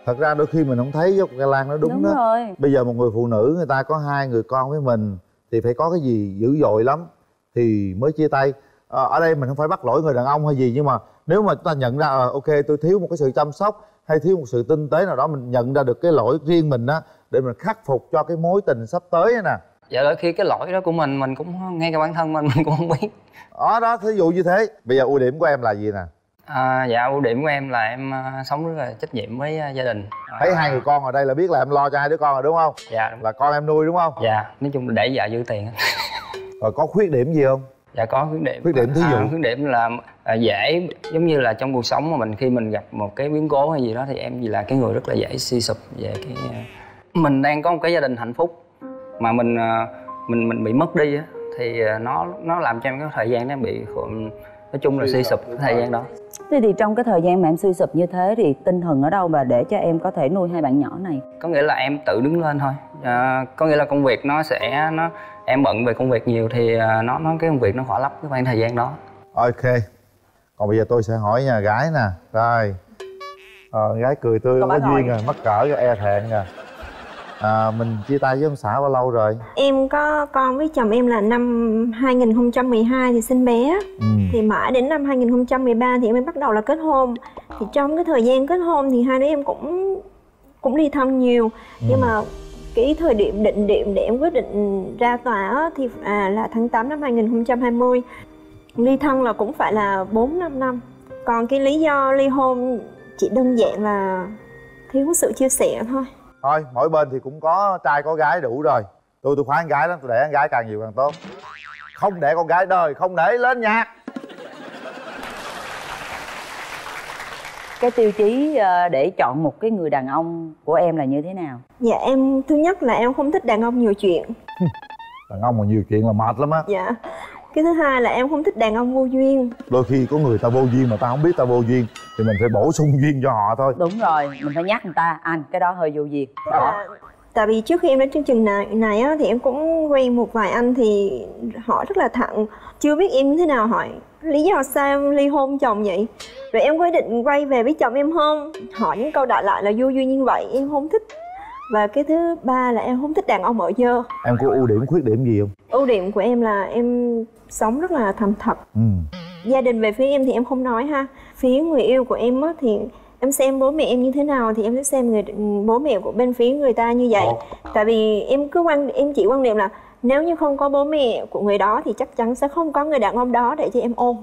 Thật ra đôi khi mình không thấy Ngọc Lan nó đúng, đúng đó. Rồi. Bây giờ một người phụ nữ người ta có hai người con với mình thì phải có cái gì dữ dội lắm thì mới chia tay. À, ở đây mình không phải bắt lỗi người đàn ông hay gì nhưng mà nếu mà chúng ta nhận ra à, ok tôi thiếu một cái sự chăm sóc hay thiếu một sự tinh tế nào đó, mình nhận ra được cái lỗi riêng mình á để mình khắc phục cho cái mối tình sắp tới nè. Dạ đôi khi cái lỗi đó của mình mình cũng ngay cả bản thân mình mình cũng không biết. Ở đó thí dụ như thế. Bây giờ ưu điểm của em là gì nè? À, dạ ưu điểm của em là em sống rất là trách nhiệm với gia đình. Thấy hai người con ở đây là biết là em lo cho hai đứa con rồi đúng không? Dạ đúng. Là con em nuôi đúng không? Dạ, nói chung là để vợ giữ tiền. Rồi có khuyết điểm gì không? Dạ có khuyết điểm. Khuyết điểm thí dụ? À, khuyết điểm là à, dễ, giống như là trong cuộc sống mà mình khi mình gặp một cái biến cố hay gì đó thì em gì là cái người rất là dễ suy sụp về cái... Mình đang có một cái gia đình hạnh phúc mà mình mình mình bị mất đi á thì nó nó làm cho em cái thời gian nó bị nói chung là suy sụp cái thời gian đó. Thế thì trong cái thời gian mà em suy sụp như thế thì tinh thần ở đâu mà để cho em có thể nuôi hai bạn nhỏ này? Có nghĩa là em tự đứng lên thôi. À, có nghĩa là công việc nó sẽ nó em bận về công việc nhiều thì nó nó cái công việc nó khỏa lấp cái khoảng thời gian đó. Ok. Còn bây giờ tôi sẽ hỏi nhà gái nè. Rồi. Ờ, gái cười tươi có duyên rồi, mắc cỡ e thẹn rồi. À, mình chia tay với ông xã bao lâu rồi? Em có con với chồng em là năm hai nghìn không trăm mười hai thì sinh bé. Ừ. Thì mãi đến năm hai nghìn không trăm mười ba thì em mới bắt đầu là kết hôn. Thì trong cái thời gian kết hôn thì hai đứa em cũng cũng đi thăm nhiều. Ừ. Nhưng mà cái thời điểm định điểm để em quyết định ra tòa thì à, là tháng tám năm hai nghìn không trăm hai mươi. Ly thân là cũng phải là bốn năm năm. Còn cái lý do ly hôn chỉ đơn giản là thiếu sự chia sẻ thôi. Thôi, mỗi bên thì cũng có trai có gái đủ rồi. Tôi tôi khoái con gái lắm, tôi để con gái càng nhiều càng tốt. Không để con gái đời, không để lên nhạc. Cái tiêu chí để chọn một cái người đàn ông của em là như thế nào? Dạ em, thứ nhất là em không thích đàn ông nhiều chuyện. Đàn ông mà nhiều chuyện là mệt lắm á. Dạ. Cái thứ hai là em không thích đàn ông vô duyên. Đôi khi có người ta vô duyên mà ta không biết ta vô duyên thì mình phải bổ sung duyên cho họ thôi. Đúng rồi, mình phải nhắc người ta anh cái đó hơi vô duyên. À, tại vì trước khi em đến chương trình này này á, thì em cũng quen một vài anh thì họ rất là thẳng, chưa biết em như thế nào hỏi lý do sao em ly hôn chồng vậy, rồi em quyết định quay về với chồng em không, hỏi những câu đại loại là vô duyên như vậy em không thích. Và cái thứ ba là em không thích đàn ông ở dơ. Em có ưu điểm khuyết điểm gì không? Ưu điểm của em là em sống rất là thành thật. Ừ. Gia đình về phía em thì em không nói ha. Phía người yêu của em á thì em xem bố mẹ em như thế nào thì em sẽ xem người bố mẹ của bên phía người ta như vậy. Ồ. Tại vì em cứ quan em chỉ quan niệm là nếu như không có bố mẹ của người đó thì chắc chắn sẽ không có người đàn ông đó để cho em ôm.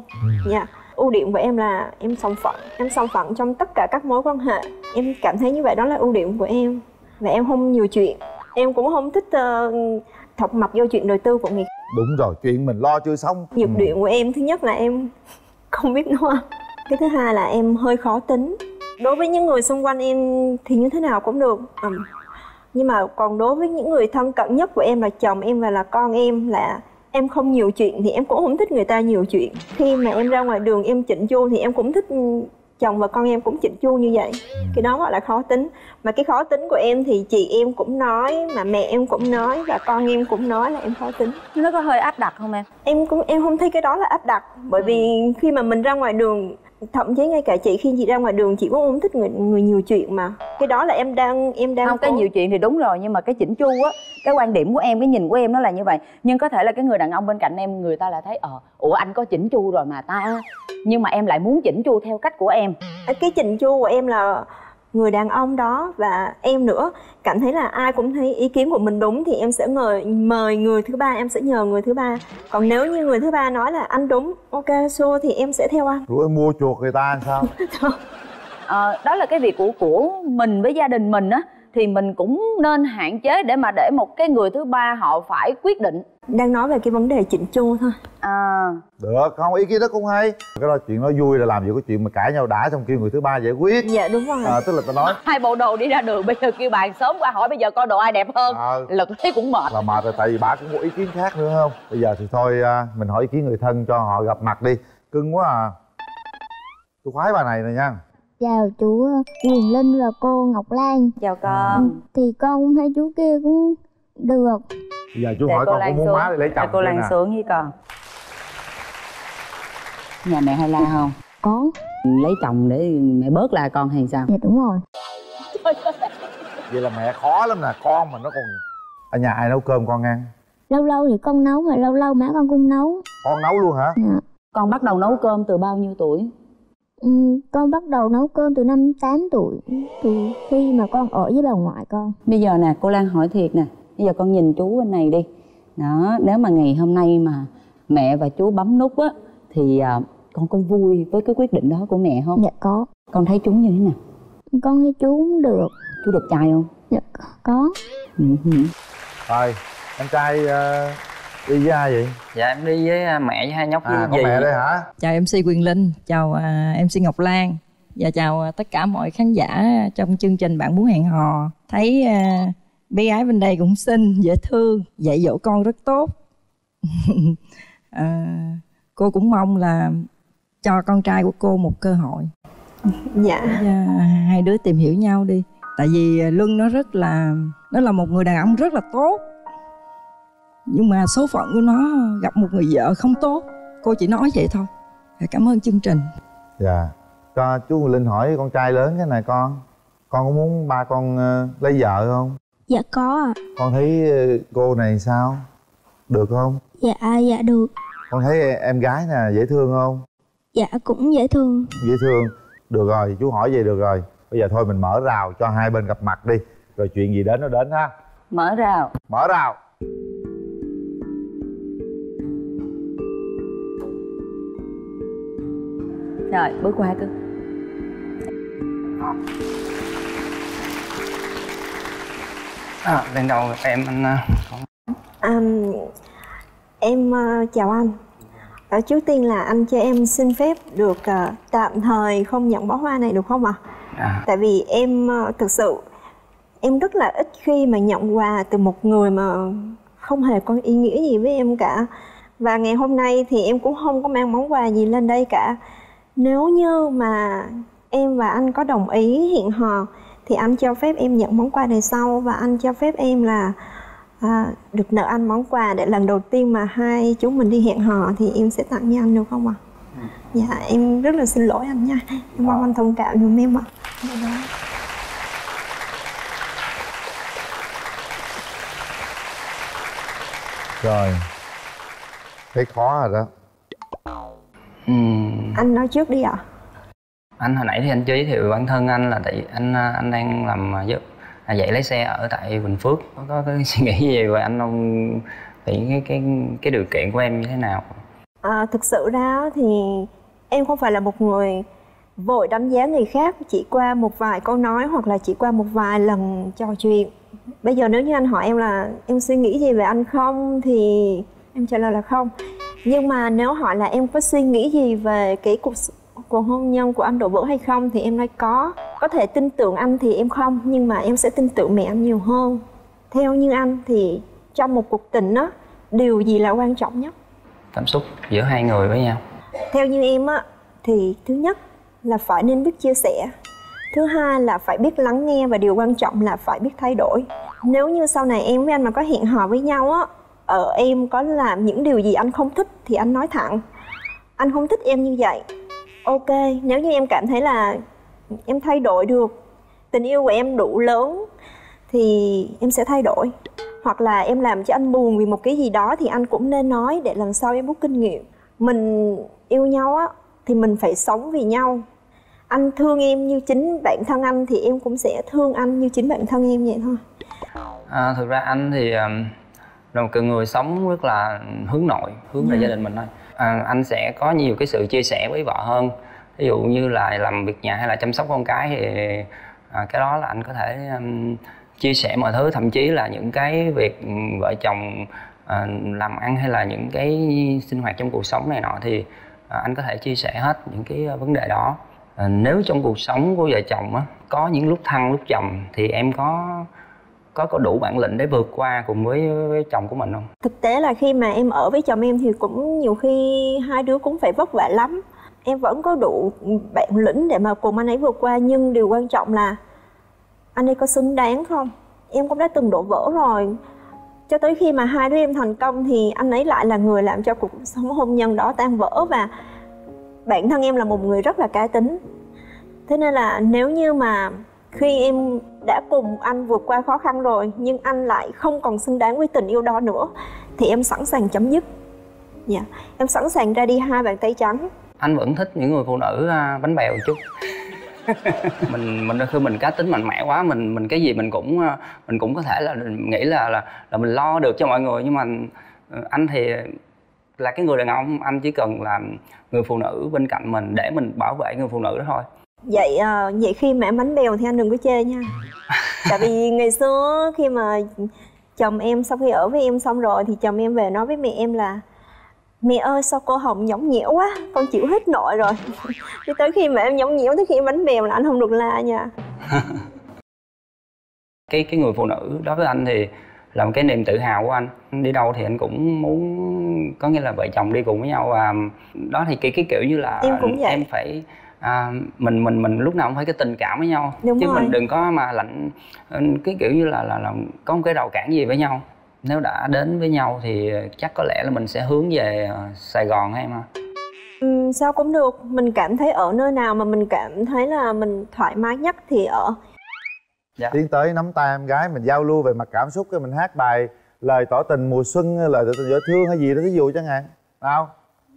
Ừ. Yeah. Ưu điểm của em là em sòng phẳng, em sòng phẳng trong tất cả các mối quan hệ. Em cảm thấy như vậy đó là ưu điểm của em. và em không nhiều chuyện. Em cũng không thích uh, thọc mập vô chuyện đời tư của người. Đúng rồi, chuyện mình lo chưa xong. Nhược ừ. điểm của em thứ nhất là em không biết nấu ăn. Cái thứ hai là em hơi khó tính. Đối với những người xung quanh em thì như thế nào cũng được à. Nhưng mà còn đối với những người thân cận nhất của em là chồng em và là con em, là em không nhiều chuyện thì em cũng không thích người ta nhiều chuyện. Khi mà em ra ngoài đường em chỉnh chu thì em cũng thích chồng và con em cũng chỉnh chu như vậy. Cái đó gọi là khó tính. Mà cái khó tính của em thì chị em cũng nói, mà mẹ em cũng nói, và con em cũng nói là em khó tính. Nó có hơi áp đặt không em? Em cũng em không thấy cái đó là áp đặt. Bởi ừ. vì khi mà mình ra ngoài đường, thậm chí ngay cả chị khi chị ra ngoài đường chị cũng không thích người người nhiều chuyện mà. Cái đó là em đang em đang không có... cái nhiều chuyện thì đúng rồi, nhưng mà cái chỉnh chu á, cái quan điểm của em, cái nhìn của em nó là như vậy. Nhưng có thể là cái người đàn ông bên cạnh em, người ta là thấy ờ ủa anh có chỉnh chu rồi mà ta, nhưng mà em lại muốn chỉnh chu theo cách của em. Cái chỉnh chu của em là người đàn ông đó và em nữa cảm thấy là ai cũng thấy ý kiến của mình đúng thì em sẽ mời mời người thứ ba, em sẽ nhờ người thứ ba. Còn nếu như người thứ ba nói là anh đúng, ok xua thì em sẽ theo anh. Rồi mua chuột người ta sao? À, đó là cái việc của của mình với gia đình mình á, thì mình cũng nên hạn chế để mà để một cái người thứ ba họ phải quyết định. Đang nói về cái vấn đề chỉnh chu thôi. À. Được, không ý kiến đó cũng hay. Cái đó chuyện nói vui là làm gì có chuyện mà cãi nhau đã xong kêu người thứ ba giải quyết. Dạ đúng rồi. À, tức là ta nói hai bộ đồ đi ra đường bây giờ kêu bạn sớm qua hỏi bây giờ coi đồ ai đẹp hơn. À, lực thấy cũng mệt. Là mệt rồi, tại vì bà cũng có ý kiến khác nữa không? Bây giờ thì thôi mình hỏi ý kiến người thân cho họ gặp mặt đi. Cưng quá à. Tôi khoái bà này nè nha. Chào chú Quỳnh Linh và cô Ngọc Lan. Chào con. Ừ, thì con cũng thấy chú kia cũng được. Bây giờ chú để hỏi con có muốn má để lấy chồng. Để cô Lan xuống với con. Nhà mẹ hay la không? Có. Lấy chồng để mẹ bớt la con hay sao? Dạ đúng rồi. Vậy là mẹ khó lắm nè. Con mà nó còn... Ở nhà ai nấu cơm con ăn? Lâu lâu thì con nấu, mà lâu lâu má con cũng nấu. Con nấu luôn hả? Dạ. Con bắt đầu nấu cơm từ bao nhiêu tuổi? Ừ, con bắt đầu nấu cơm từ năm tám tuổi, từ khi mà con ở với bà ngoại con. Bây giờ nè, cô Lan hỏi thiệt nè. Bây giờ con nhìn chú bên này đi. Đó, nếu mà ngày hôm nay mà mẹ và chú bấm nút á, thì à, con có vui với cái quyết định đó của mẹ không? Dạ có. Con thấy chú như thế nào? Con thấy chú cũng được. Chú đẹp trai không? Dạ có. Rồi, anh trai uh, đi với ai vậy? Dạ em đi với mẹ với hai nhóc. À, có mẹ đây hả? Chào em xê Quỳnh Linh, chào uh, em xê Ngọc Lan. Và chào tất cả mọi khán giả trong chương trình Bạn Muốn Hẹn Hò. Thấy uh, bé gái bên đây cũng xinh, dễ thương, dạy dỗ con rất tốt. À, cô cũng mong là cho con trai của cô một cơ hội. Dạ. Hai đứa tìm hiểu nhau đi. Tại vì Luân nó rất là, nó là một người đàn ông rất là tốt. Nhưng mà số phận của nó gặp một người vợ không tốt. Cô chỉ nói vậy thôi. Cảm ơn chương trình. Dạ. Cho chú Linh hỏi con trai lớn cái này con. Con có muốn ba con lấy vợ không? Dạ có ạ. Con thấy cô này sao? Được không? Dạ, dạ được. Con thấy em gái nè, dễ thương không? Dạ, cũng dễ thương. Dễ thương. Được rồi, chú hỏi vậy được rồi. Bây giờ thôi mình mở rào cho hai bên gặp mặt đi. Rồi chuyện gì đến nó đến ha. Mở rào. Mở rào. Rồi, bước qua cơ. À, lần đầu gặp em anh... À, em uh, chào anh. À, trước tiên là anh cho em xin phép được uh, tạm thời không nhận bó hoa này được không ạ? À? À. Tại vì em uh, thực sự em rất là ít khi mà nhận quà từ một người mà không hề có ý nghĩa gì với em cả. Và ngày hôm nay thì em cũng không có mang món quà gì lên đây cả. Nếu như mà em và anh có đồng ý hẹn hò thì anh cho phép em nhận món quà này sau, và anh cho phép em là à, được nợ anh món quà để lần đầu tiên mà hai chúng mình đi hẹn hò thì em sẽ tặng cho anh được không ạ? À? Ừ. Dạ em rất là xin lỗi anh nha. Em mong anh thông cảm giùm em ạ. À. Rồi. Thấy khó rồi đó. Ừ. Anh nói trước đi ạ. À? Anh hồi nãy thì anh giới thiệu bản thân anh là tại anh anh đang làm giúp à, dạy lái xe ở tại Bình Phước. Có, có cái suy nghĩ gì về anh không? Thì cái cái cái điều kiện của em như thế nào? À, thực sự ra thì em không phải là một người vội đánh giá người khác chỉ qua một vài câu nói hoặc là chỉ qua một vài lần trò chuyện. Bây giờ nếu như anh hỏi em là em suy nghĩ gì về anh không thì em trả lời là không. Nhưng mà nếu hỏi là em có suy nghĩ gì về cái cuộc cuộc hôn nhân của anh đổ vỡ hay không thì em nói có. Có thể tin tưởng anh thì em không, nhưng mà em sẽ tin tưởng mẹ anh nhiều hơn. Theo như anh thì trong một cuộc tình đó, điều gì là quan trọng nhất? Cảm xúc giữa hai người với nhau. Theo như em á, thì thứ nhất là phải nên biết chia sẻ. Thứ hai là phải biết lắng nghe, và điều quan trọng là phải biết thay đổi. Nếu như sau này em với anh mà có hẹn hò với nhau á, ở em có làm những điều gì anh không thích thì anh nói thẳng. Anh không thích em như vậy. Ok, nếu như em cảm thấy là em thay đổi được, tình yêu của em đủ lớn thì em sẽ thay đổi. Hoặc là em làm cho anh buồn vì một cái gì đó thì anh cũng nên nói để lần sau em rút kinh nghiệm. Mình yêu nhau á thì mình phải sống vì nhau. Anh thương em như chính bản thân anh thì em cũng sẽ thương anh như chính bản thân em vậy thôi. À, thực ra anh thì là một người sống rất là hướng nội, hướng về gia đình mình thôi. À, anh sẽ có nhiều cái sự chia sẻ với vợ hơn. Ví dụ như là làm việc nhà hay là chăm sóc con cái thì à, cái đó là anh có thể um, chia sẻ mọi thứ. Thậm chí là những cái việc vợ chồng à, làm ăn hay là những cái sinh hoạt trong cuộc sống này nọ thì à, anh có thể chia sẻ hết những cái vấn đề đó. À, nếu trong cuộc sống của vợ chồng á, có những lúc thăng lúc trầm thì em có Có, có đủ bản lĩnh để vượt qua cùng với, với chồng của mình không? Thực tế là khi mà em ở với chồng em thì cũng nhiều khi hai đứa cũng phải vất vả lắm. Em vẫn có đủ bản lĩnh để mà cùng anh ấy vượt qua. Nhưng điều quan trọng là anh ấy có xứng đáng không? Em cũng đã từng đổ vỡ rồi. Cho tới khi mà hai đứa em thành công thì anh ấy lại là người làm cho cuộc sống hôn nhân đó tan vỡ. Và bản thân em là một người rất là cá tính. Thế nên là nếu như mà khi em đã cùng anh vượt qua khó khăn rồi nhưng anh lại không còn xứng đáng với tình yêu đó nữa thì em sẵn sàng chấm dứt. Dạ, yeah. Em sẵn sàng ra đi hai bàn tay trắng. Anh vẫn thích những người phụ nữ bánh bèo một chút. mình mình đôi khi mình cá tính mạnh mẽ quá, mình mình cái gì mình cũng mình cũng có thể là nghĩ là là là mình lo được cho mọi người. Nhưng mà anh thì là cái người đàn ông, anh chỉ cần là người phụ nữ bên cạnh mình để mình bảo vệ người phụ nữ đó thôi. Vậy vậy khi mà em bánh bèo thì anh đừng có chê nha. Tại vì ngày xưa khi mà chồng em sau khi ở với em xong rồi thì chồng em về nói với mẹ em là mẹ ơi sao cô Hồng nhõng nhẽo quá, con chịu hết nội rồi. Cho tới khi mà em nhõng nhẽo, tới khi em bánh bèo là anh không được la nha. Cái cái người phụ nữ đối với anh thì là một cái niềm tự hào của anh. Đi đâu thì anh cũng muốn, có nghĩa là vợ chồng đi cùng với nhau. Và đó thì cái, cái kiểu như là em, cũng vậy. em phải À, mình mình mình lúc nào cũng phải cái tình cảm với nhau. Đúng chứ rồi. Mình đừng có mà lạnh cái kiểu như là là, là có một cái rào cản gì với nhau. Nếu đã đến với nhau thì chắc có lẽ là mình sẽ hướng về Sài Gòn hay em ha? Ừ, sao cũng được. Mình cảm thấy ở nơi nào mà mình cảm thấy là mình thoải mái nhất thì ở. Dạ. Tiến tới nắm tay em gái mình giao lưu về mặt cảm xúc, cái mình hát bài lời tỏ tình mùa xuân, lời tỏ tình dễ thương hay gì đó thí dụ chẳng hạn. Nào,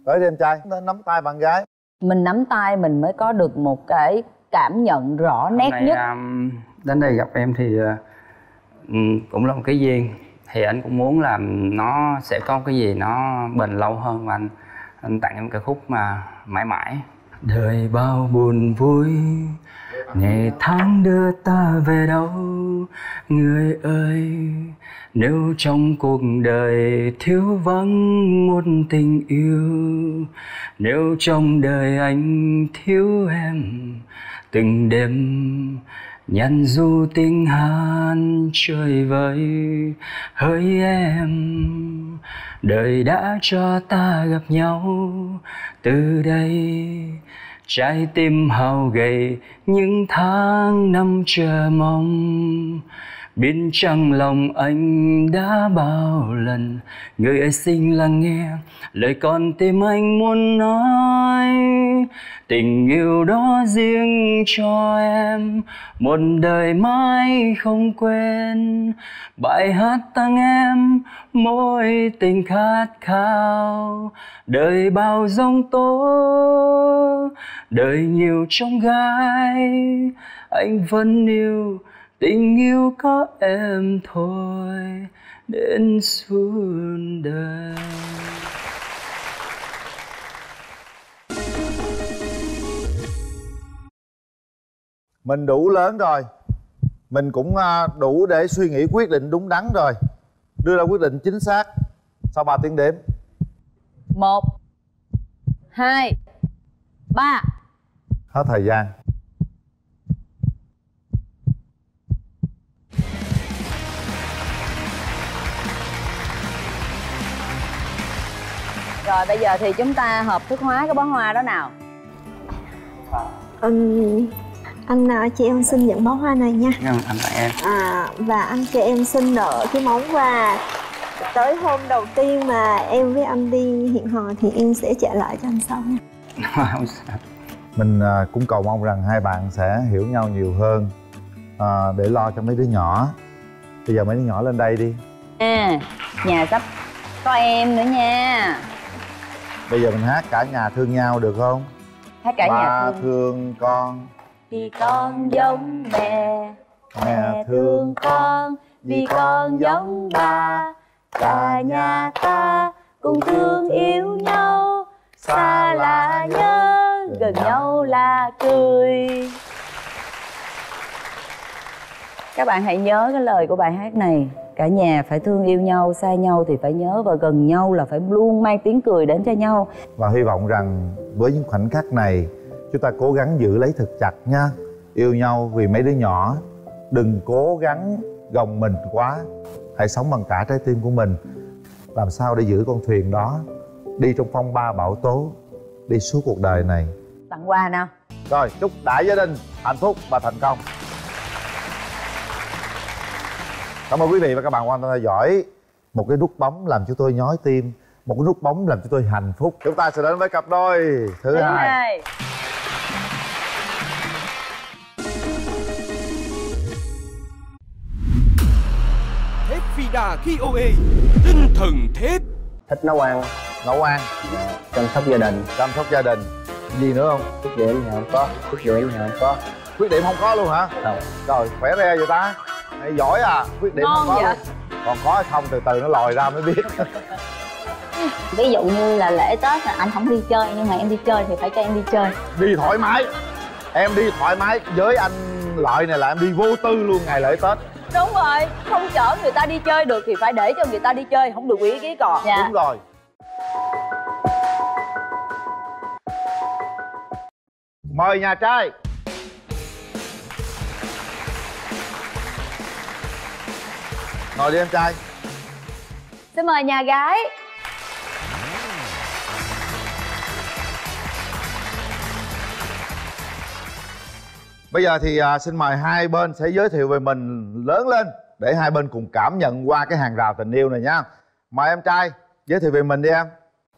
tới đi em trai, nắm tay bạn gái. Mình nắm tay mình mới có được một cái cảm nhận rõ nét này, nhất. Um, đến đây gặp em thì uh, cũng là một cái duyên. Thì anh cũng muốn là nó sẽ có cái gì nó bền lâu hơn. Và anh, anh tặng em cái khúc mà mãi mãi. Đời bao buồn vui, ngày tháng đưa ta về đâu. Người ơi, nếu trong cuộc đời thiếu vắng một tình yêu, nếu trong đời anh thiếu em, từng đêm nhàn du tiếng hát chơi vơi. Hỡi em, đời đã cho ta gặp nhau, từ đây trái tim hao gầy những tháng năm chờ mong. Biết chăng lòng anh đã bao lần, người ơi xin lắng nghe lời con tim anh muốn nói. Tình yêu đó riêng cho em, một đời mãi không quên. Bài hát tặng em mỗi tình khát khao, đời bao giông tố, đời nhiều trong gái, anh vẫn yêu. Tình yêu có em thôi đến suôn đời. mình đủ lớn rồi, mình cũng đủ để suy nghĩ quyết định đúng đắn rồi, đưa ra quyết định chính xác sau ba tiếng đếm. Một hai ba. Hết thời gian. Rồi bây giờ thì chúng ta hợp thức hóa cái bó hoa đó nào. uhm, Anh chị em xin nhận bó hoa này nha. Anh tặng em. à, Và anh chị em xin nợ cái món quà. Tới hôm đầu tiên mà em với anh đi hẹn hò thì em sẽ trả lại cho anh sau nha. Không sao. Mình cũng cầu mong rằng hai bạn sẽ hiểu nhau nhiều hơn, à, để lo cho mấy đứa nhỏ. Bây giờ mấy đứa nhỏ lên đây đi. À, nhà sắp có em nữa nha. Bây giờ mình hát cả nhà thương nhau được không? Hát cả ba nhà thương. Thương con vì con giống mẹ, mẹ thương con vì con giống ba. Cả nhà ta cùng thương yêu nhau, xa là nhớ, gần nhau là cười. Các bạn hãy nhớ cái lời của bài hát này. Cả nhà phải thương yêu nhau, xa nhau thì phải nhớ, và gần nhau là phải luôn mang tiếng cười đến cho nhau. Và hy vọng rằng với những khoảnh khắc này, chúng ta cố gắng giữ lấy thật chặt nha. Yêu nhau vì mấy đứa nhỏ, đừng cố gắng gồng mình quá. Hãy sống bằng cả trái tim của mình. Làm sao để giữ con thuyền đó đi trong phong ba bão tố, đi suốt cuộc đời này. Tặng quà nào. Rồi, chúc đại gia đình hạnh phúc và thành công. Cảm ơn quý vị và các bạn quan tâm theo dõi. Một cái nút bóng làm cho tôi nhói tim, một cái nút bóng làm cho tôi hạnh phúc. Chúng ta sẽ đến với cặp đôi thứ hai. Thép Vina ca o a, tinh thần thép. Thích nấu ăn, nấu ăn, chăm sóc gia đình, chăm sóc gia đình. Gì nữa không? Khuyết điểm thì không có, khuyết điểm thì không có. Khuyết điểm không có luôn hả? Không. Rồi, khỏe re vậy ta. Mày giỏi à, khuyết điểm không có. Còn có hay không từ từ nó lòi ra mới biết. Ví dụ như là lễ Tết là anh không đi chơi, nhưng mà em đi chơi thì phải cho em đi chơi. Đi thoải mái. Em đi thoải mái, với anh Lợi này là em đi vô tư luôn ngày lễ Tết. Đúng rồi, không chở người ta đi chơi được thì phải để cho người ta đi chơi, không được ý ký còn. Dạ. Đúng rồi. Mời nhà trai. Ngồi đi em trai. Xin mời nhà gái. Bây giờ thì xin mời hai bên sẽ giới thiệu về mình lớn lên, để hai bên cùng cảm nhận qua cái hàng rào tình yêu này nha. Mời em trai giới thiệu về mình đi em.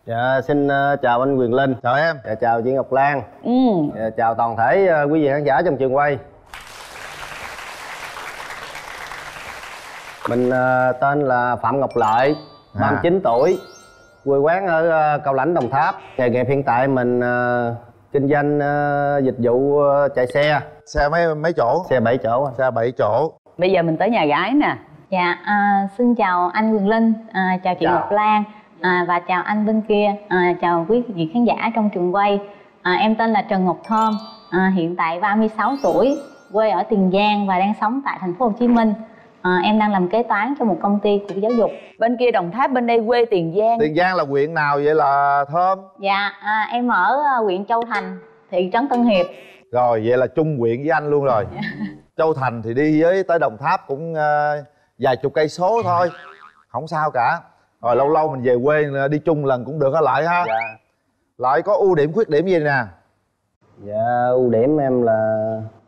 Dạ, xin chào anh Quyền Linh. Chào em. Dạ, chào chị Ngọc Lan. Ừ. Dạ, chào toàn thể quý vị khán giả trong trường quay. Mình tên là Phạm Ngọc Lợi, ba mươi chín tuổi, quê quán ở Cao Lãnh, Đồng Tháp. Nghề nghiệp hiện tại mình kinh doanh dịch vụ chạy xe. Xe mấy mấy chỗ? Xe bảy chỗ. Xe bảy chỗ. Bây giờ mình tới nhà gái nè. Dạ, à, xin chào anh Quỳnh Linh, à, chào chị chào. Ngọc Lan, à, và chào anh bên kia, à, chào quý vị khán giả trong trường quay. À, em tên là Trần Ngọc Thơm, à, hiện tại ba mươi sáu tuổi, quê ở Tiền Giang và đang sống tại thành phố Hồ Chí Minh. À, em đang làm kế toán cho một công ty của giáo dục. Bên kia Đồng Tháp, bên đây quê Tiền Giang. Tiền Giang là huyện nào vậy là Thơm? Dạ, à, em ở huyện Châu Thành, thị trấn Tân Hiệp. Rồi, vậy là chung huyện với anh luôn rồi. Dạ. Châu Thành thì đi với tới Đồng Tháp cũng uh, vài chục cây số thôi. Không sao cả. Rồi lâu lâu mình về quê đi chung lần cũng được hả Lợi ha? Dạ. Lợi có ưu điểm khuyết điểm gì nè? Dạ, ưu điểm em là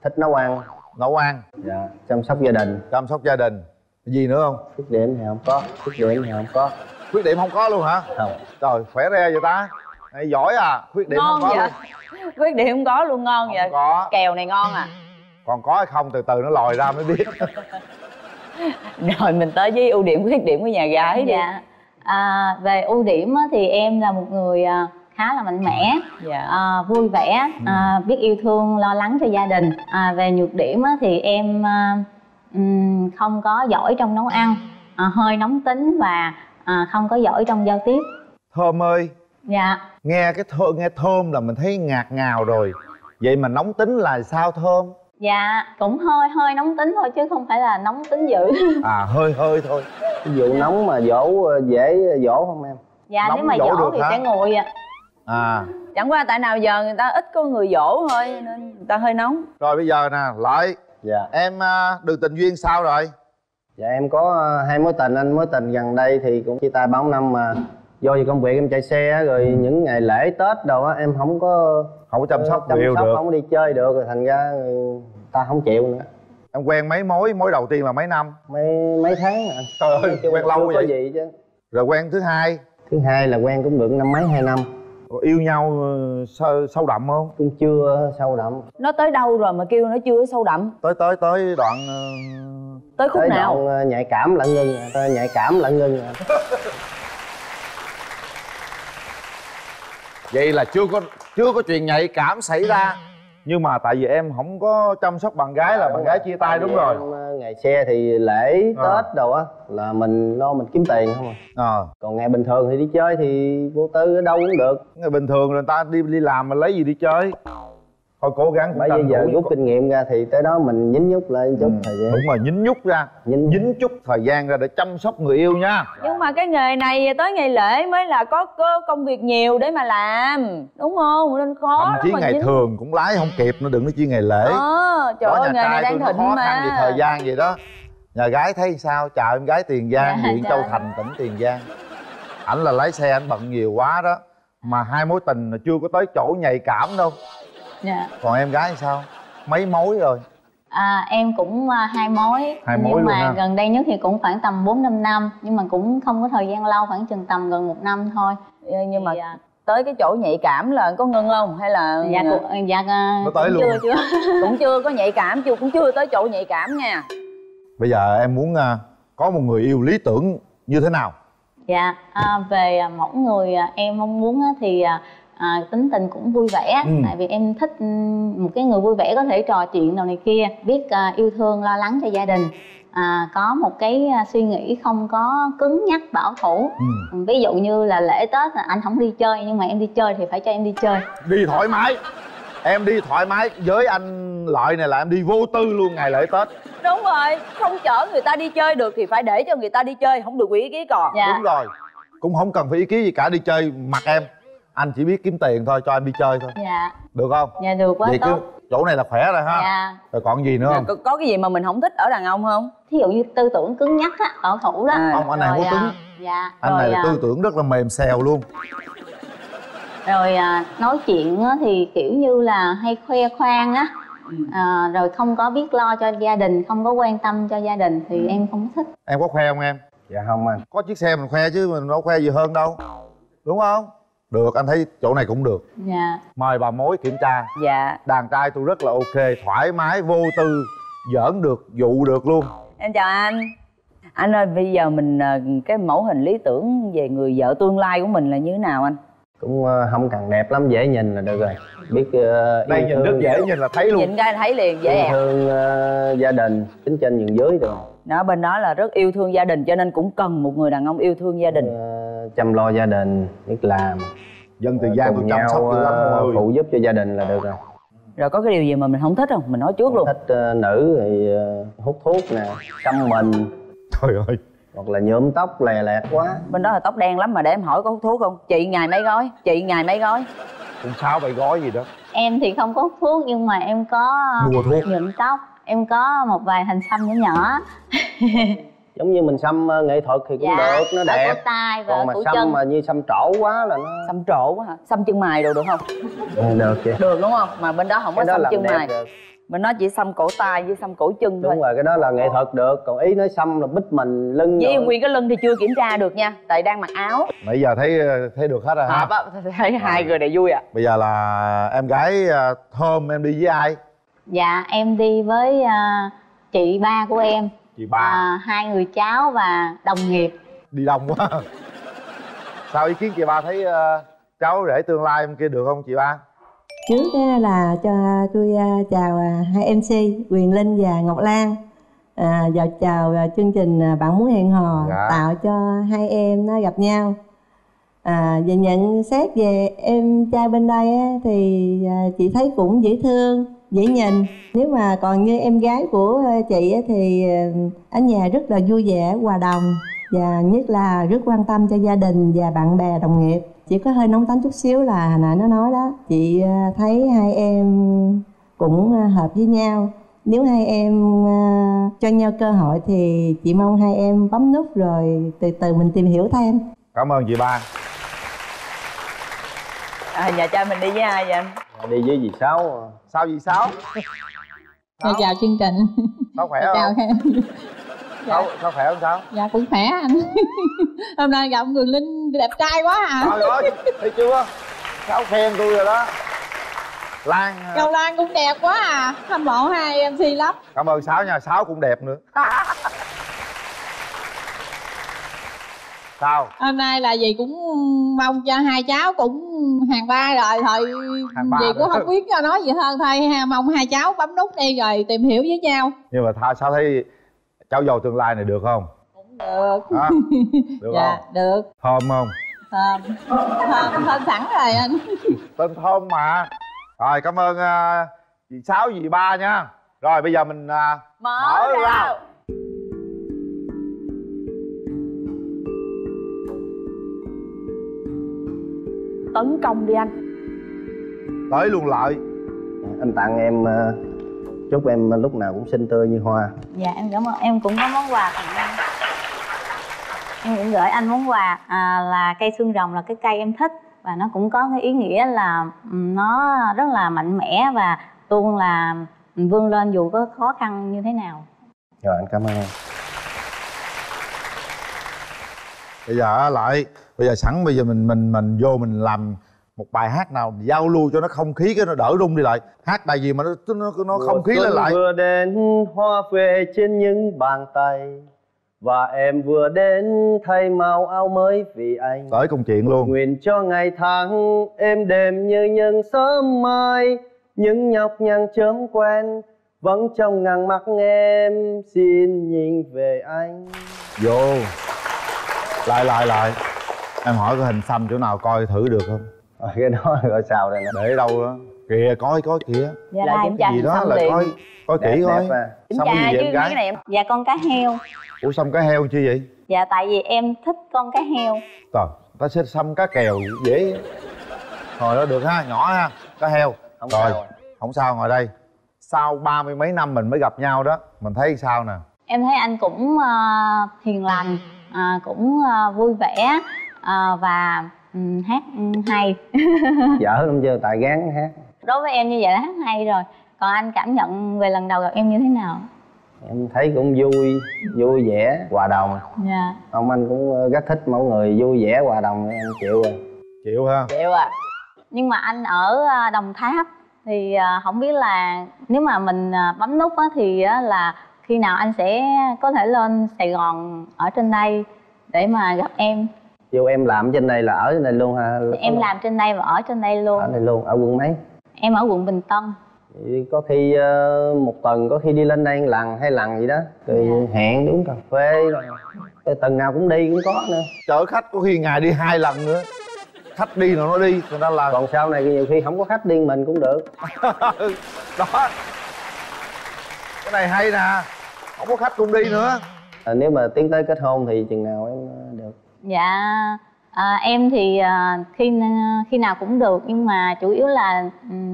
thích nấu ăn. Nấu ăn. Dạ. Chăm sóc gia đình. Chăm sóc gia đình. Gì nữa không? Khuyết điểm thì không có. Khuyết điểm thì không có. Khuyết điểm không có luôn hả? Không. Trời, khỏe re vậy ta. Này, giỏi à. Khuyết điểm ngon không có vậy luôn. Khuyết điểm không có luôn, ngon không vậy có. Kèo này ngon à. Còn có hay không từ từ nó lòi ra mới biết. Rồi mình tới với ưu điểm khuyết điểm của nhà gái. Dạ. à, Về ưu điểm thì em là một người khá là mạnh mẽ, yeah. à, vui vẻ, ừ. à, biết yêu thương, lo lắng cho gia đình. À, về nhược điểm á, thì em à, không có giỏi trong nấu ăn, à, hơi nóng tính và à, không có giỏi trong giao tiếp. Thơm ơi, dạ. Nghe cái thơ, nghe Thơm là mình thấy ngạt ngào rồi. Vậy mà nóng tính là sao Thơm? Dạ, cũng hơi hơi nóng tính thôi chứ không phải là nóng tính dữ. À, hơi hơi thôi. Ví dụ nóng mà dỗ dễ dỗ không em? Dạ, nóng nếu mà dỗ, dỗ thì hả? Sẽ nguội à. À. Chẳng qua tại nào giờ người ta ít có người dỗ thôi nên người ta hơi nóng. Rồi bây giờ nè, Lợi. Dạ. Em được tình duyên sao rồi? Dạ em có hai mối tình anh, mối tình gần đây thì cũng chia tay ba năm mà do vì công việc em chạy xe rồi ừ. những ngày lễ Tết đâu á em không có không có chăm sóc chăm sóc được. Không đi chơi được rồi thành ra ta không chịu nữa. Em quen mấy mối, mối đầu tiên là mấy năm? Mấy mấy tháng à. Trời ơi, quen lâu vậy. Gì chứ. Rồi quen thứ hai? Thứ hai là quen cũng được năm mấy hai năm. Rồi yêu nhau sâu, sâu đậm không? Cũng chưa sâu đậm. Nó tới đâu rồi mà kêu nó chưa sâu đậm? Tới tới tới đoạn tới khúc tới nào? Đoạn nhạy cảm lặng ngưng, à. Nhạy cảm lặng ngưng. À. Vậy là chưa có chưa có chuyện nhạy cảm xảy ra, nhưng mà tại vì em không có chăm sóc bạn gái à, là bạn gái chia tay đúng rồi. Ngày xe thì lễ à. Tết đâu á là mình lo mình kiếm tiền không à. À. Còn ngày bình thường thì đi chơi thì vô tư ở đâu cũng được. Ngày bình thường người ta đi đi làm mà lấy gì đi chơi? Thôi cố gắng. Bởi vì giờ rút kinh nghiệm ra thì tới đó mình nhín nhúc lại chút ừ. thời gian. Đúng rồi, nhín nhúc ra, nhín, nhín chút thời gian ra để chăm sóc người yêu nha. Nhưng mà cái nghề này tới ngày lễ mới là có công việc nhiều để mà làm, đúng không? Nên khó. Thậm chí ngày nhín... thường cũng lái không kịp nữa, đừng nói chi ngày lễ. Ờ, trời ơi, nghề này đang thịnh khó mà. Khăn về thời gian vậy đó. Nhà gái thấy sao? Chào em gái Tiền Giang, huyện Châu Thành, tỉnh Tiền Giang. Ảnh là lái xe anh bận nhiều quá đó, mà hai mối tình là chưa có tới chỗ nhạy cảm đâu. Dạ. Còn em gái sao? Mấy mối rồi? À, em cũng uh, hai mối. Hai mối nhưng mà ha. Gần đây nhất thì cũng khoảng tầm bốn năm năm. Nhưng mà cũng không có thời gian lâu, khoảng chừng tầm gần một năm thôi. Nhưng thì, mà dạ. tới cái chỗ nhạy cảm là có ngưng không? Hay là... Dạ, cũng, dạ uh, cũng tới luôn. Chưa, chưa. Cũng chưa có nhạy cảm, chưa cũng chưa tới chỗ nhạy cảm nha. Bây giờ em muốn uh, có một người yêu lý tưởng như thế nào? Dạ, uh, về uh, mẫu người uh, em mong muốn uh, thì... Uh, À, tính tình cũng vui vẻ, ừ. tại vì em thích một cái người vui vẻ có thể trò chuyện đầu này kia, biết uh, yêu thương lo lắng cho gia đình, à, có một cái suy nghĩ không có cứng nhắc bảo thủ. ừ. Ví dụ như là lễ Tết là anh không đi chơi nhưng mà em đi chơi thì phải cho em đi chơi, đi thoải mái. Em đi thoải mái với anh Lợi này là em đi vô tư luôn ngày lễ Tết. Đúng rồi, không chở người ta đi chơi được thì phải để cho người ta đi chơi, không được quỷ ý kiến còn. Dạ. Đúng rồi, cũng không cần phải ý kiến gì cả, đi chơi mặc em. Anh chỉ biết kiếm tiền thôi, cho em đi chơi thôi. Dạ. Được không? Dạ được quá. Vậy tốt. Cứ chỗ này là khỏe rồi ha. Dạ. Rồi còn gì nữa không? Dạ, có, có cái gì mà mình không thích ở đàn ông không? Thí dụ như tư tưởng cứng nhắc á, bảo thủ đó. Không, anh này không có cứng. Dạ. Anh này là tư tưởng rất là mềm xèo luôn. Rồi à, nói chuyện á, thì kiểu như là hay khoe khoang á. À, rồi không có biết lo cho gia đình, không có quan tâm cho gia đình thì ừ. em không thích. Em có khoe không em? Dạ không anh. Có chiếc xe mình khoe chứ mình đâu khoe gì hơn đâu. Đúng không? Được, anh thấy chỗ này cũng được. Dạ. Mời bà mối kiểm tra. Dạ. Đàn trai tôi rất là ok, thoải mái, vô tư, giỡn được, dụ được luôn. Em chào anh. Anh ơi, bây giờ mình cái mẫu hình lý tưởng về người vợ tương lai của mình là như thế nào anh? Cũng không cần đẹp lắm, dễ nhìn là được rồi. Biết uh, đây nhìn rất dễ nhìn là thấy luôn. Nhìn ra thấy liền, dễ. Yêu thương uh, gia đình, tính trên nhường dưới được. Đó, bên đó là rất yêu thương gia đình cho nên cũng cần một người đàn ông yêu thương gia đình. Uh, chăm lo gia đình, biết làm. Dân Tiền Giang cũng chăm sóc được lắm rồi. Phụ giúp cho gia đình là được rồi. Rồi có cái điều gì mà mình không thích không? Mình nói trước không luôn. Thích uh, nữ thì uh, hút thuốc nè, căm mình. Trời ơi. Hoặc là nhuộm tóc lè lẹt quá. Bên đó là tóc đen lắm mà, để em hỏi có hút thuốc không? Chị ngày mấy gói? Chị ngày mấy gói? Cũng sáu bảy gói gì đó. Em thì không có hút thuốc nhưng mà em có mua thuốc nhuộm tóc. Em có một vài hình xăm nhỏ nhỏ. Giống như mình xăm nghệ thuật thì cũng dạ, được, nó đẹp. Tay và còn mà xăm chân. Mà như xăm trổ quá là nó... Xăm trổ quá hả? Xăm chân mày đồ được không? Ừ, được chị. Được đúng không? Mà bên đó không cái có đó xăm chân mày được. Mình nói chỉ xăm cổ tay với xăm cổ chân đúng thôi. Đúng rồi, cái đó là nghệ thuật được. Còn ý nói xăm là bít mình lưng. Với nguyên cái lưng thì chưa kiểm tra được nha, tại đang mặc áo. Bây giờ thấy thấy được hết rồi hả? À, thấy hai người này vui ạ. À. Bây giờ là em gái Thơm, em đi với ai? Dạ, em đi với uh, chị ba của em. Chị ba? À, hai người cháu và đồng nghiệp. Đi đông quá. Sao ý kiến chị ba thấy uh, cháu rể tương lai em kia được không chị ba? Trước là cho tôi chào hai em xê Quỳnh Linh và Ngọc Lan. À, giờ chào chương trình Bạn Muốn Hẹn Hò, dạ. Tạo cho hai em nó gặp nhau. À, về nhận xét về em trai bên đây thì chị thấy cũng dễ thương, dễ nhìn. Nếu mà còn như em gái của chị thì ở nhà rất là vui vẻ, hòa đồng, và nhất là rất quan tâm cho gia đình và bạn bè, đồng nghiệp. Chỉ có hơi nóng tính chút xíu là hồi nãy nó nói đó, chị thấy hai em cũng hợp với nhau. Nếu hai em cho nhau cơ hội thì chị mong hai em bấm nút rồi từ từ mình tìm hiểu thêm. Cảm ơn chị Ba. À, nhà cha mình đi với ai vậy anh? Đi với dì Sáu. Sao dì Sáu? Chào, chào chương trình. Sáu khỏe không? Dạ. Sao khỏe không Sáu? Dạ cũng khỏe anh. Hôm nay gặp Ngọc Linh đẹp trai quá à. Sao đó, thấy chưa? Sáu khen tôi rồi đó. Lan Ngọc Lan cũng đẹp quá à. Hâm mộ hai em xê lắm. Cảm ơn Sáu nha, Sáu cũng đẹp nữa. Sao? Hôm nay là gì cũng mong cho hai cháu cũng hàng ba rồi thôi. Gì cũng không biết cho nói gì hơn thôi ha. Mong hai cháu bấm nút đi rồi tìm hiểu với nhau. Nhưng mà tha, Sáu thấy cháu dâu tương lai này được không? Cũng được. À, được dạ, không? Được. Thơm không? Thơm. Thơm, thơm sẵn rồi anh. Tên Thơm mà. Rồi cảm ơn uh, dì Sáu, dì Ba nha. Rồi bây giờ mình uh, mở, mở ra. Tấn công đi anh. Tới luôn Lợi. Anh tặng em, chúc em lúc nào cũng xinh tươi như hoa. Dạ em cảm ơn. Em cũng có món quà tặng anh. Em cũng gửi anh món quà à, là cây xương rồng, là cái cây em thích. Và nó cũng có cái ý nghĩa là nó rất là mạnh mẽ và luôn là vươn lên dù có khó khăn như thế nào. Rồi anh cảm ơn em. Bây giờ Lợi, bây giờ sẵn bây giờ mình mình mình vô mình làm một bài hát nào giao lưu cho nó không khí cái nó đỡ rung đi. Lại hát bài gì mà nó nó, nó không khí lên Lại. Vừa đến hoa phê trên những bàn tay, và em vừa đến thay màu áo mới vì anh. Tới công chuyện luôn. Nguyện cho ngày tháng êm đềm như những sớm mai, những nhọc nhằn chớm quen vẫn trong ngàn mắt em, xin nhìn về anh. Vô lại lại lại em hỏi cái hình xăm chỗ nào coi thử được không? À, cái đó gọi sao đây nè, để đâu đó kìa, coi coi kìa. Dạ là em gì đó là coi coi kỹ coi. Xong cái gì vậy em gái? Em... dạ con cá heo. Ủa xăm cá heo chi vậy? Dạ tại vì em thích con cá heo. Trời, ta sẽ xăm cá kèo dễ hồi đó được ha, nhỏ ha, cá heo. Không rồi, sao không sao. Ngồi đây sau ba mươi mấy năm mình mới gặp nhau đó, mình thấy sao nè? Em thấy anh cũng uh, hiền lành. À, cũng uh, vui vẻ uh, và um, hát um, hay. Dở lắm chưa, tại gán hát. Đối với em như vậy là hát hay rồi. Còn anh cảm nhận về lần đầu gặp em như thế nào? Em thấy cũng vui, vui vẻ, hòa đồng. Dạ. Ông anh cũng rất thích mẫu người vui vẻ, hòa đồng, em chịu rồi. Chịu ha? Chịu à. Nhưng mà anh ở Đồng Tháp thì không biết là nếu mà mình bấm nút á, thì là khi nào anh sẽ có thể lên Sài Gòn ở trên đây để mà gặp em? Dù em làm trên đây là ở trên đây luôn ha? Em làm trên đây và ở trên đây luôn. Ở đây luôn, ở quận mấy? Em ở quận Bình Tân. Có khi uh, một tuần có khi đi lên đây lần hay lần gì đó. Rồi yeah. Hẹn uống cà phê rồi. Cái tuần nào cũng đi cũng có nữa. Chở khách có khi ngày đi hai lần nữa. Khách đi rồi nó đi, người ta là... Còn sau này nhiều khi không có khách đi mình cũng được. Đó. Cái này hay nè, không có khách cũng đi nữa. À, nếu mà tiến tới kết hôn thì chừng nào em được? Dạ, à, em thì à, khi khi nào cũng được, nhưng mà chủ yếu là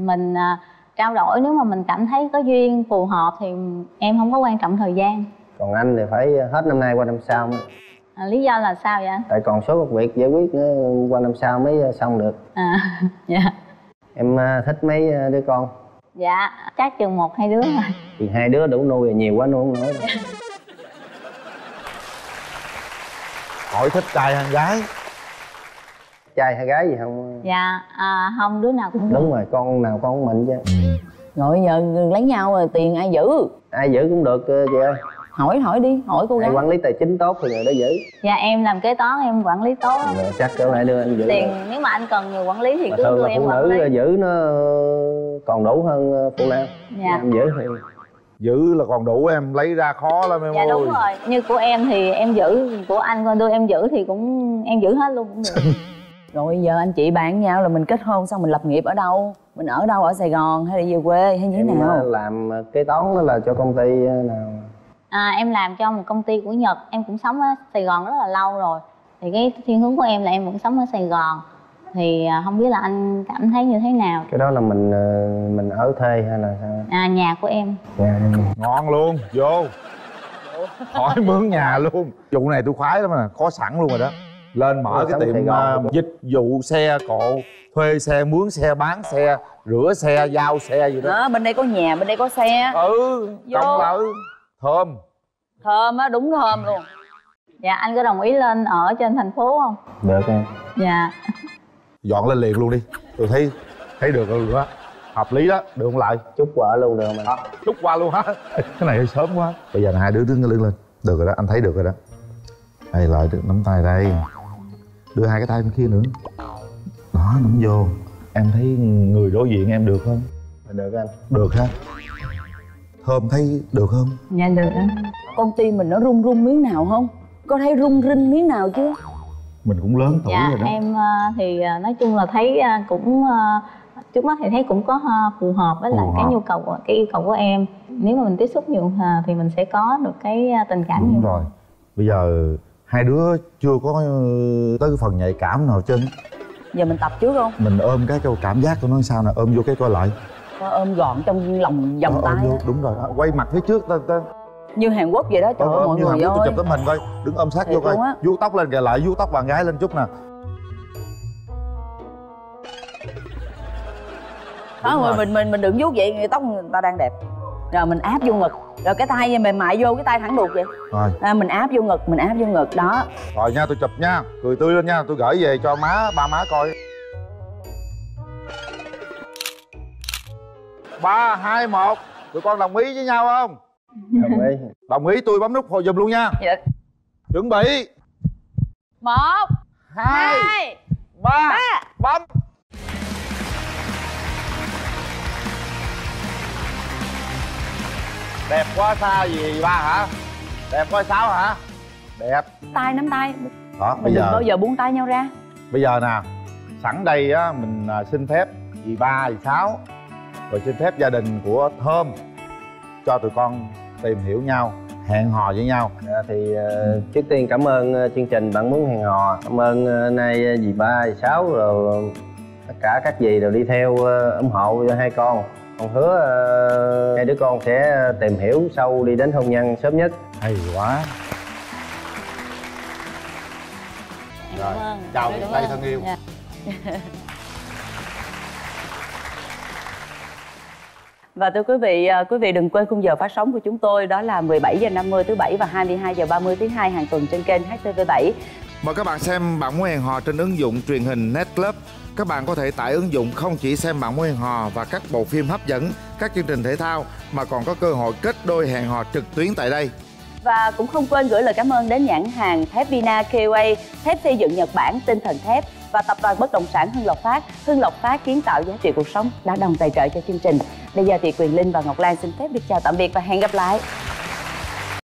mình à, trao đổi, nếu mà mình cảm thấy có duyên phù hợp thì em không có quan trọng thời gian. Còn anh thì phải hết năm nay qua năm sau mới. À, lý do là sao vậy? Tại còn số công việc giải quyết nữa, qua năm sau mới xong được. À, dạ. Em thích mấy đứa con? Dạ, chắc chừng một hai đứa rồi. Thì hai đứa đủ nuôi rồi, nhiều quá nuôi không nổi đâu. Hỏi thích trai hay gái? Trai hay gái gì không? Dạ, à, không đứa nào cũng. Đúng rồi, con nào con của mình chứ. Rồi giờ lấy nhau rồi tiền ai giữ? Ai giữ cũng được chị ơi. Hỏi hỏi đi, hỏi cô gái. Ai quản lý tài chính tốt thì người đó giữ. Dạ em làm kế toán em quản lý tốt. Rồi, chắc có lại đưa anh giữ. Tiền rồi. Nếu mà anh cần người quản lý thì mà cứ đưa em quản lý. Phụ nữ giữ nó còn đủ hơn phụ nam. Dạ. Em giữ thì giữ là còn đủ, em lấy ra khó lắm em. Dạ ơi. Đúng rồi, như của em thì em giữ, của anh coi đưa em giữ thì cũng em giữ hết luôn cũng được. Rồi giờ anh chị bạn nhau là mình kết hôn xong mình lập nghiệp ở đâu? Mình ở đâu, ở Sài Gòn hay là về quê hay như thế nào? Làm kế toán đó là cho công ty nào? À, em làm cho một công ty của Nhật. Em cũng sống ở Sài Gòn rất là lâu rồi. Thì cái thiên hướng của em là em vẫn sống ở Sài Gòn. Thì không biết là anh cảm thấy như thế nào? Cái đó là mình mình ở thuê hay là sao? À, nhà của em. Nhà em. Ngon luôn, vô hỏi mướn nhà luôn. Vụ này tôi khoái lắm nè, có sẵn luôn rồi đó. Lên mở cái tiệm dịch vụ xe cộ, thuê xe, mướn xe, bán xe, rửa xe, giao xe gì đó. Đó, bên đây có nhà, bên đây có xe. Ừ, cộng lại Thơm. Thơm á, đúng Thơm luôn. Dạ, anh có đồng ý lên ở trên thành phố không? Được em. Dạ. Dọn lên liền luôn đi, tôi thấy thấy được rồi đó, hợp lý đó, được không lại? Chút qua luôn được mà. À, chút qua luôn hả? Cái này hơi sớm quá. Bây giờ là hai đứa đứng lưng lên, được rồi đó, anh thấy được rồi đó. Đây lại nắm tay đây, đưa hai cái tay bên kia nữa. Đó, nắm vô. Em thấy người đối diện em được không? Được anh. Được ha. Thơm thấy được không? Dạ được đó. Con tim mình nó rung rung miếng nào không? Có thấy rung rinh miếng nào chứ? Mình cũng lớn tuổi dạ, rồi đó. Em thì nói chung là thấy cũng trước mắt thì thấy cũng có phù hợp với lại cái nhu cầu của, cái yêu cầu của em. Nếu mà mình tiếp xúc nhiều thì mình sẽ có được cái tình cảm. Đúng nhiều rồi. Bây giờ hai đứa chưa có tới cái phần nhạy cảm nào chứ. Giờ mình tập trước không? Mình ôm cái câu cảm giác của nó sao nè, ôm vô cái coi lại. Coi ôm gọn trong lòng vòng tay. Đúng rồi, quay mặt phía trước ta, ta. Như Hàn Quốc vậy đó, trời ơi mọi người ơi. Tôi chụp tấm hình coi, đứng ôm sát vô coi. Vuốt tóc lên kìa lại, vuốt tóc bạn gái lên chút nè. Đó, mình mình mình đừng vuốt vậy, người tóc người ta đang đẹp. Rồi mình áp vô ngực, rồi cái tay mềm mại vô, cái tay thẳng đuột vậy rồi. À, mình áp vô ngực, mình áp vô ngực đó. Rồi nha, tôi chụp nha, cười tươi lên nha, tôi gửi về cho má, ba má coi. Ba, hai, một, tụi con đồng ý với nhau không? Đồng ý. Đồng ý, tôi bấm nút hồi giùm luôn nha. Dạ. Chuẩn bị. Một, hai, hai ba, ba, bấm. Đẹp quá xa gì ba hả? Đẹp quá sáu hả? Đẹp. Tay nắm tay. Đó, bây giờ bao giờ buông tay nhau ra. Bây giờ nè, sẵn đây á mình xin phép dì ba, dì sáu, rồi xin phép gia đình của Thơm cho tụi con tìm hiểu nhau, hẹn hò với nhau. À, thì ừ. trước tiên cảm ơn chương trình Bạn Muốn Hẹn Hò. Cảm ơn nay dì ba, dì sáu rồi tất cả các dì đều đi theo ủng hộ cho hai con. Con hứa uh, hai đứa con sẽ tìm hiểu sâu đi đến hôn nhân sớm nhất. Hay quá. Rồi, chào miền Tây thân yêu. Dạ. Và thưa quý vị, quý vị đừng quên khung giờ phát sóng của chúng tôi, đó là mười bảy giờ năm mươi thứ bảy và hai mươi hai giờ ba mươi thứ hai hàng tuần trên kênh H T V bảy. Mời các bạn xem Bạn Muốn Hẹn Hò trên ứng dụng truyền hình Netclub. Các bạn có thể tải ứng dụng không chỉ xem Bạn Muốn Hẹn Hò và các bộ phim hấp dẫn, các chương trình thể thao mà còn có cơ hội kết đôi hẹn hò trực tuyến tại đây. Và cũng không quên gửi lời cảm ơn đến nhãn hàng Thép Vina K O A, thép xây dựng Nhật Bản, tinh thần thép và tập đoàn bất động sản Hưng Lộc Phát. Hưng Lộc Phát kiến tạo giá trị cuộc sống đã đồng tài trợ cho chương trình. Bây giờ thì Quỳnh Linh và Ngọc Lan xin phép được chào tạm biệt và hẹn gặp lại.